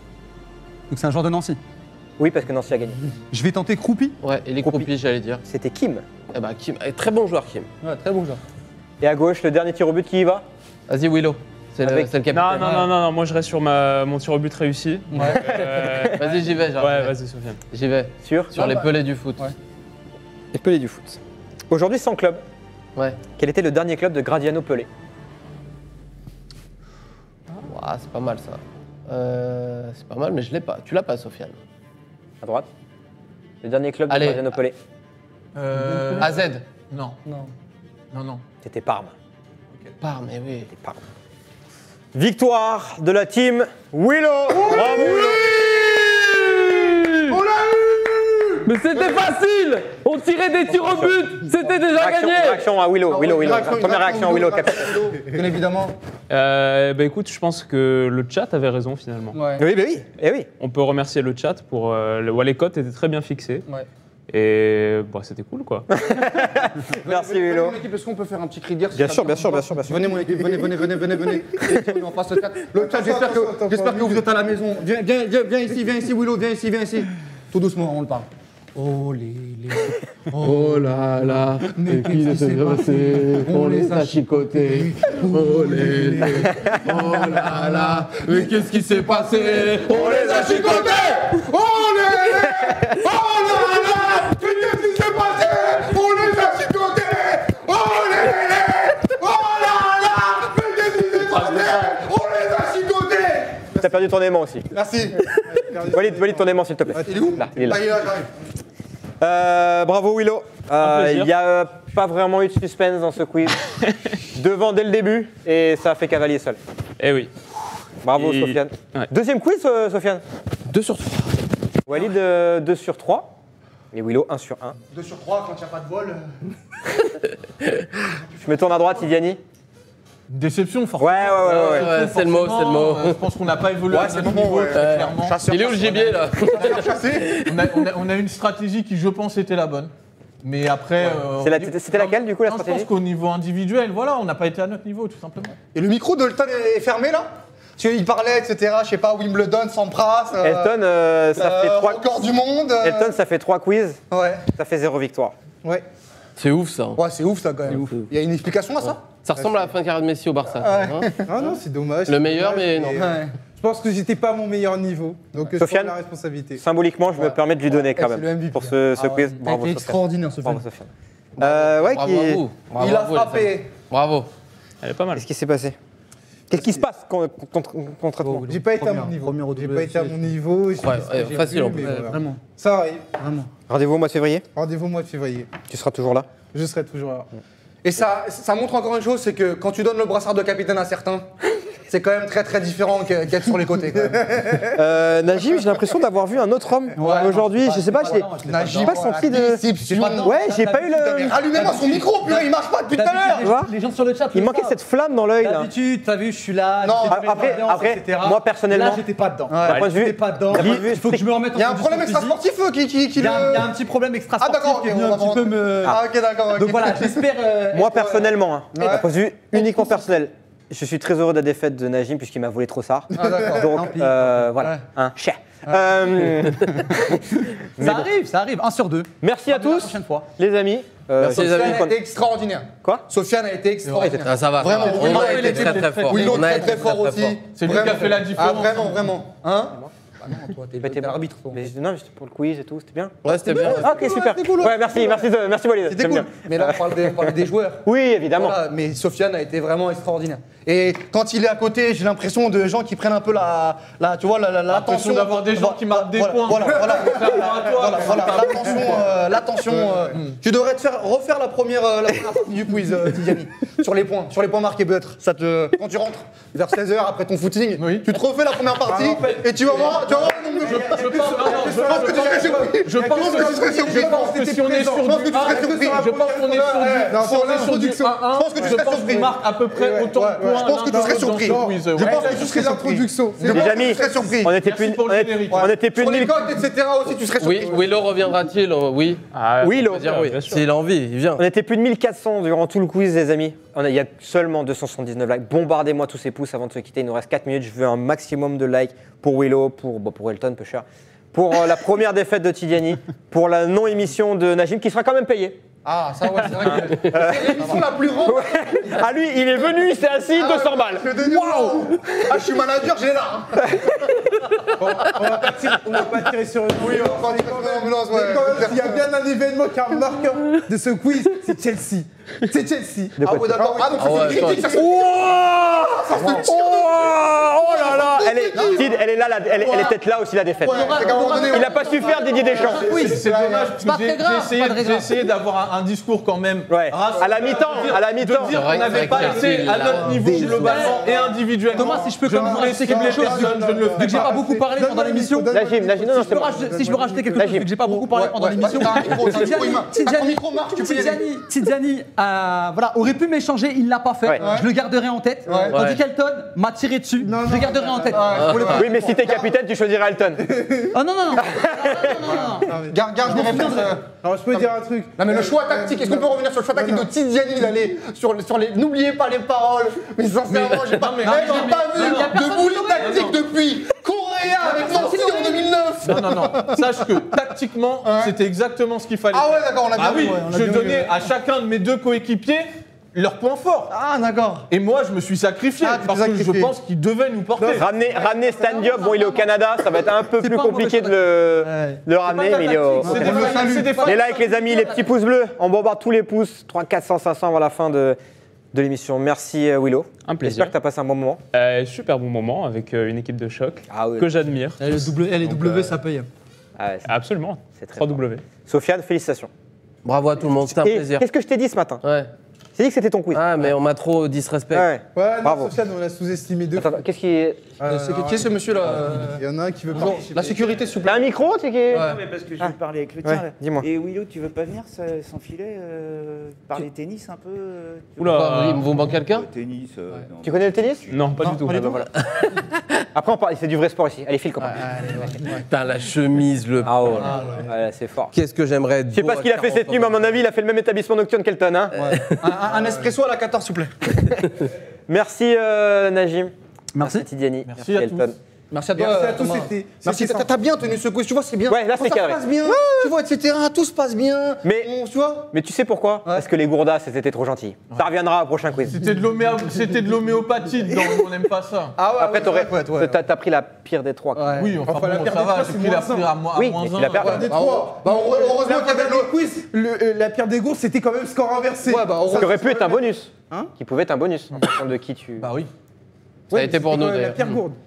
Donc c'est un joueur de Nancy? Oui, parce que Nancy a gagné. Je vais tenter Croupi. Ouais, et les Croupi, j'allais dire. C'était Kim. Eh ben, Kim. Très bon joueur, Kim. Ouais, très bon joueur. Et à gauche, le dernier tir au but, qui y va? Vas-y, Wiloo. C'est le capitaine. Non, non, non, non, non, moi je reste sur mon tir au but réussi. Ouais. Vas-y, j'y vais. Ouais, vas-y, Sofiane. J'y vais. Sur les pelés du foot. Ouais. Les pelés du foot. Aujourd'hui, sans club. Ouais. Quel était le dernier club de Graziano Pelé? Ouah, c'est pas mal ça. C'est pas mal, mais je l'ai pas. Tu l'as pas, Sofiane? À droite. Le dernier club de Graziano Pelé. AZ. Non. Non. Non, non. C'était Parme. Okay. Parme, mais oui. C'était Parme. Victoire de la team Wiloo. Oui, bravo. Oui, on l'a eu. Mais c'était facile. On tirait des tirs au but. C'était déjà gagné. Réaction à Wiloo. Première réaction à Wiloo. Bien évidemment. Bah écoute, je pense que le chat avait raison finalement. Ouais. Oui, bah oui. Eh oui. On peut remercier le chat pour les cotes étaient très bien fixées. Ouais. Et bah, c'était cool quoi. Merci Wiloo. Est-ce qu'on peut faire un petit cri de guerre? Bien sûr, bien sûr, bien sûr. Venez mon équipe, venez, venez, venez, venez, venez. On passe le chat. Le chat, j'espère que vous êtes à la maison. Viens, viens, viens ici Wiloo, viens ici, viens ici. Tout doucement, on le parle. Oh les, oh là là, mais qui ne s'est passé, on les a chicotés. Oh les, oh là là, mais qu'est-ce qui s'est passé, on les a chicotés. Oh les, oh là là. T'as perdu ton aimant aussi. Merci. Valide ton aimant s'il te plaît. Il est où? Là, il est là. Bravo Wiloo. Il n'y a pas vraiment eu de suspense dans ce quiz. Devant dès le début et ça a fait cavalier seul. Eh oui. Bravo Sofiane. Ouais. Deuxième quiz Sofiane. 2 sur 3. Walid 2 sur 3. Et Wiloo 1 sur 1. 2 sur 3 quand il n'y a pas de vol. Je me tourne à droite Tidiani. Déception, forcément. Ouais, ouais, ouais. Ouais c'est le mot, c'est le mot. Je pense qu'on n'a pas évolué à notre niveau, clairement. Il est où le gibier, là? On a une stratégie qui, je pense, était la bonne. Mais après... Ouais. C'était laquelle, du coup, la stratégie? Je pense qu'au niveau individuel, voilà, on n'a pas été à notre niveau, tout simplement. Et le micro d'Elton est fermé, là? Parce qu'il parlait, etc., je sais pas, Wimbledon, Sampras... Elton, ça fait 3 record du monde... Elton, ça fait 3 quiz. Ouais. Ça fait 0 victoire. Ouais. C'est ouf, ça. Ouais, c'est ouf, ça, quand même. Il y a une explication à ça? Ça ressemble à la fin de carrière de Messi au Barça. Ah ouais. Hein, non, c'est dommage. Le meilleur, mais non. Ouais. Je pense que j'étais pas à mon meilleur niveau. Donc, je prends la responsabilité. Symboliquement, je me permets de lui donner quand même pour ce quiz. Ouais. Bravo, Sofiane. Extraordinaire, Sofiane. Bravo, Sofiane. Ouais, bravo, bravo. Bravo, il a frappé. Bravo. Elle est pas mal. Qu'est-ce qui s'est passé? Qu'est-ce qui se passe concrètement? J'ai pas été à mon niveau. J'ai pas été à mon niveau. Facile, en plus. Vraiment. Ça arrive. Vraiment. Rendez-vous au mois de février? Rendez-vous au mois de février. Tu seras toujours là? Je serai toujours là. Et ça montre encore une chose, c'est que quand tu donnes le brassard de capitaine à certains, c'est quand même très très différent qu'être sur les côtés. Quand même. Najim, j'ai l'impression d'avoir vu un autre homme aujourd'hui. Je sais pas, j'ai pas senti de. Ouais, j'ai pas eu le. Allumez-moi son micro, putain, il marche pas depuis tout à l'heure. Les gens sur le chat. Il manquait cette flamme dans l'œil. D'habitude, t'as vu, je suis là. Non, après, moi personnellement, là, j'étais pas dedans. J'étais pas dedans. Il faut que je me remette en. Il y a un problème extra-sportif qui. Il y a un petit problème extra-sportif. Ah d'accord, ok, me. Ah ok, d'accord. Donc voilà, j'espère. Moi personnellement, à cause du uniquement personnel. Je suis très heureux de la défaite de Najim puisqu'il m'a volé trop ça. Ah, donc voilà, ouais. Un chien. Ouais. Ça arrive, ça arrive. 1 sur 2. Merci à tous, les amis. Sofiane a été extraordinaire. Quoi? Sofiane a été extraordinaire. Ah, ça va. Vraiment. Vraiment, il était très fort. Wiloo très très fort aussi. C'est lui qui a fait la différence. Ah vraiment, vraiment. Hein? Ah non, toi, t'es l'arbitre. Mais non, mais c'était pour le quiz et tout, c'était bien. Ouais, c'était bien. Ah, ok, super. Cool, ouais, merci Walid. C'était cool. Bien. Mais là, on parle des joueurs. Oui, évidemment. Voilà, mais Sofiane a été vraiment extraordinaire. Et quand il est à côté, j'ai l'impression de gens qui prennent un peu la tension d'avoir des gens qui marquent des points. Voilà, l'attention. Tu devrais refaire la première partie du quiz, Tidiani, sur les points marqués, peut-être. Ça te, quand tu rentres vers 16h après ton footing, tu te refais la première partie et tu vas voir. Je pense qu'on est sur du 1-1, je pense que tu marques à peu près autant de points. Je pense que tu serais surpris. Je pense que tu serais l'introduction. Les amis, on était plus nuls. Tu serais surpris. Wiloo reviendra-t-il? Oui. Wiloo, s'il a envie, il vient. On était plus de 1400 durant tout le quiz, les amis. Il y a seulement 279 likes. Bombardez-moi tous ces pouces avant de se quitter. Il nous reste 4 minutes. Je veux un maximum de likes pour Wiloo, pour Elton, peu cher. Pour la première défaite de Tidiani, pour la non-émission de Najim, qui sera quand même payée. Ah, ça, ouais, c'est vrai que c'est l'émission la plus grande. Ouais. Ah, lui, il est venu, il s'est assis, 200 balles. Waouh! Ah, je suis manager, j'ai là. Bon, on va pas tirer sur une. Oui, on va prendre l'ambulance, ouais. Il y a bien un événement qui a marqué de ce quiz, c'est Chelsea. C'est Chelsea. Ah, ouais, d'accord. Ah, donc c'est une critique. Oh là là! Elle est là, elle est peut-être là aussi, la défaite. Il n'a pas su faire Didier Deschamps. Oui, c'est dommage, parce que j'ai essayé d'avoir un discours quand même à la mi-temps, de dire qu'on n'avait pas été à notre niveau globalement et individuellement. Thomas, si je peux quand même vous laisser quelque chose, vu que j'ai pas beaucoup parlé pendant l'émission. Si je peux rajouter quelque chose, vu que j'ai pas beaucoup parlé pendant l'émission. Tidiani aurait pu m'échanger, il l'a pas fait. Je le garderai en tête. Tandis qu'Elton m'a tiré dessus, je le garderai en tête. Oui, mais si t'es capitaine, tu choisirais Elton. Ah non, non, non. Garde mes réflexes. Alors je peux dire un truc. Non, mais le choix tactique, est-ce qu'on peut revenir sur le choix tactique de Tidiani d'aller sur les. N'oubliez pas les paroles, mais sincèrement, j'ai pas vu de boulot tactique depuis Coréa avec Nancy en 2009. Non, non, non. Sache que tactiquement, c'était exactement ce qu'il fallait. Ah ouais, d'accord, on l'a bien vu. Je donnais à chacun de mes deux coéquipiers leur point fort. Ah, d'accord. Et moi, je me suis sacrifié parce que je pense qu'ils devaient nous porter. Ramener Stan Diop, bon, il est au Canada, ça va être un peu plus compliqué de le ramener, mais il est au. Les likes, les amis, les petits pouces bleus, on bombarde tous les pouces, 300, 400, 500 avant la fin de l'émission. Merci Wiloo. Un plaisir. J'espère que tu as passé un bon moment. Super bon moment avec une équipe de choc que j'admire. Les W, ça paye. Absolument. C'est très 3W. Sofiane, félicitations. Bravo à tout le monde, c'était un plaisir. Qu'est-ce que je t'ai dit ce matin? J'ai dit que c'était ton quiz. Ah, mais on m'a trop disrespect. Ouais, bravo. Sofiane, on l'a sous-estimé deux. Attends, qu'est-ce qui est. Qui est ce monsieur là? Il y en a un qui veut parler. La sécurité, s'il vous plaît. T'as un micro, tu sais? Non, mais parce que je veux parler avec le tien. Dis-moi. Et Wiloo, tu veux pas venir sans filet parler tennis un peu? Oula, il me manque quelqu'un? Tennis. Tu connais le tennis? Non, pas du tout. Après, on parle, c'est du vrai sport ici. Allez, file, copain. Putain, la chemise, le. Ah ouais, c'est fort. Qu'est-ce que j'aimerais. Je sais pas ce qu'il a fait cette nuit, mais à mon avis, il a fait le même établissement nocturne qu'Elton, hein. Un espresso à la 14, s'il vous plaît. Merci Najim. Merci Tidiani. Merci Elton. Merci à toi. Merci à tous. Merci. T'as bien tenu ce quiz, tu vois, c'est bien. Ouais, là c'est carré. Ça se passe bien. Tu vois, etc. Tout se passe bien. Mais tu vois. Mais tu sais pourquoi? Parce que les gourdas, c'était trop gentil. Ça reviendra au prochain quiz. C'était de l'homéopathie. On n'aime pas ça. Après, t'as pris la pire des trois. Oui, enfin la pire des trois, c'est la pire à moins. Oui, la pire des trois. Heureusement qu'il y avait le quiz. La pire des gourdes, c'était quand même score inversé. Qui aurait pu être un bonus. Qui pouvait être un bonus en fonction de qui tu. Bah oui. Ça a été pour nous d'ailleurs.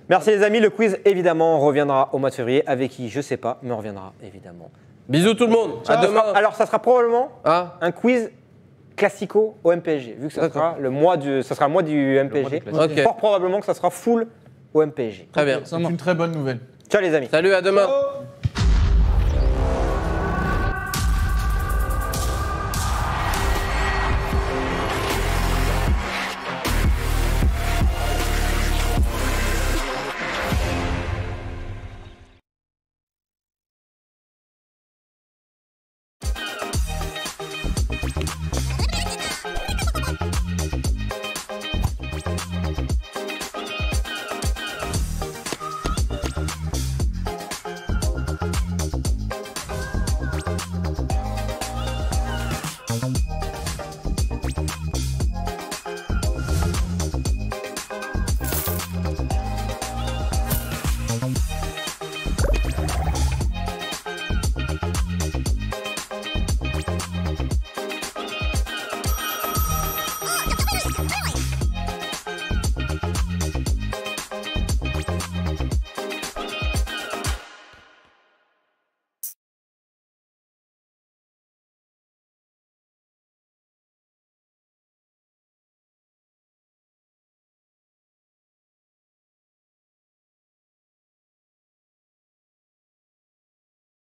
Merci les amis, le quiz évidemment reviendra au mois de février, avec qui je sais pas, mais on reviendra évidemment. Bisous tout le monde, à demain. Alors ça sera probablement un quiz classico au MPSG, vu que ça sera le mois du MPSG. Fort probablement que ça sera full au MPSG. Très bien, c'est une très bonne nouvelle. Ciao les amis. Salut, à demain.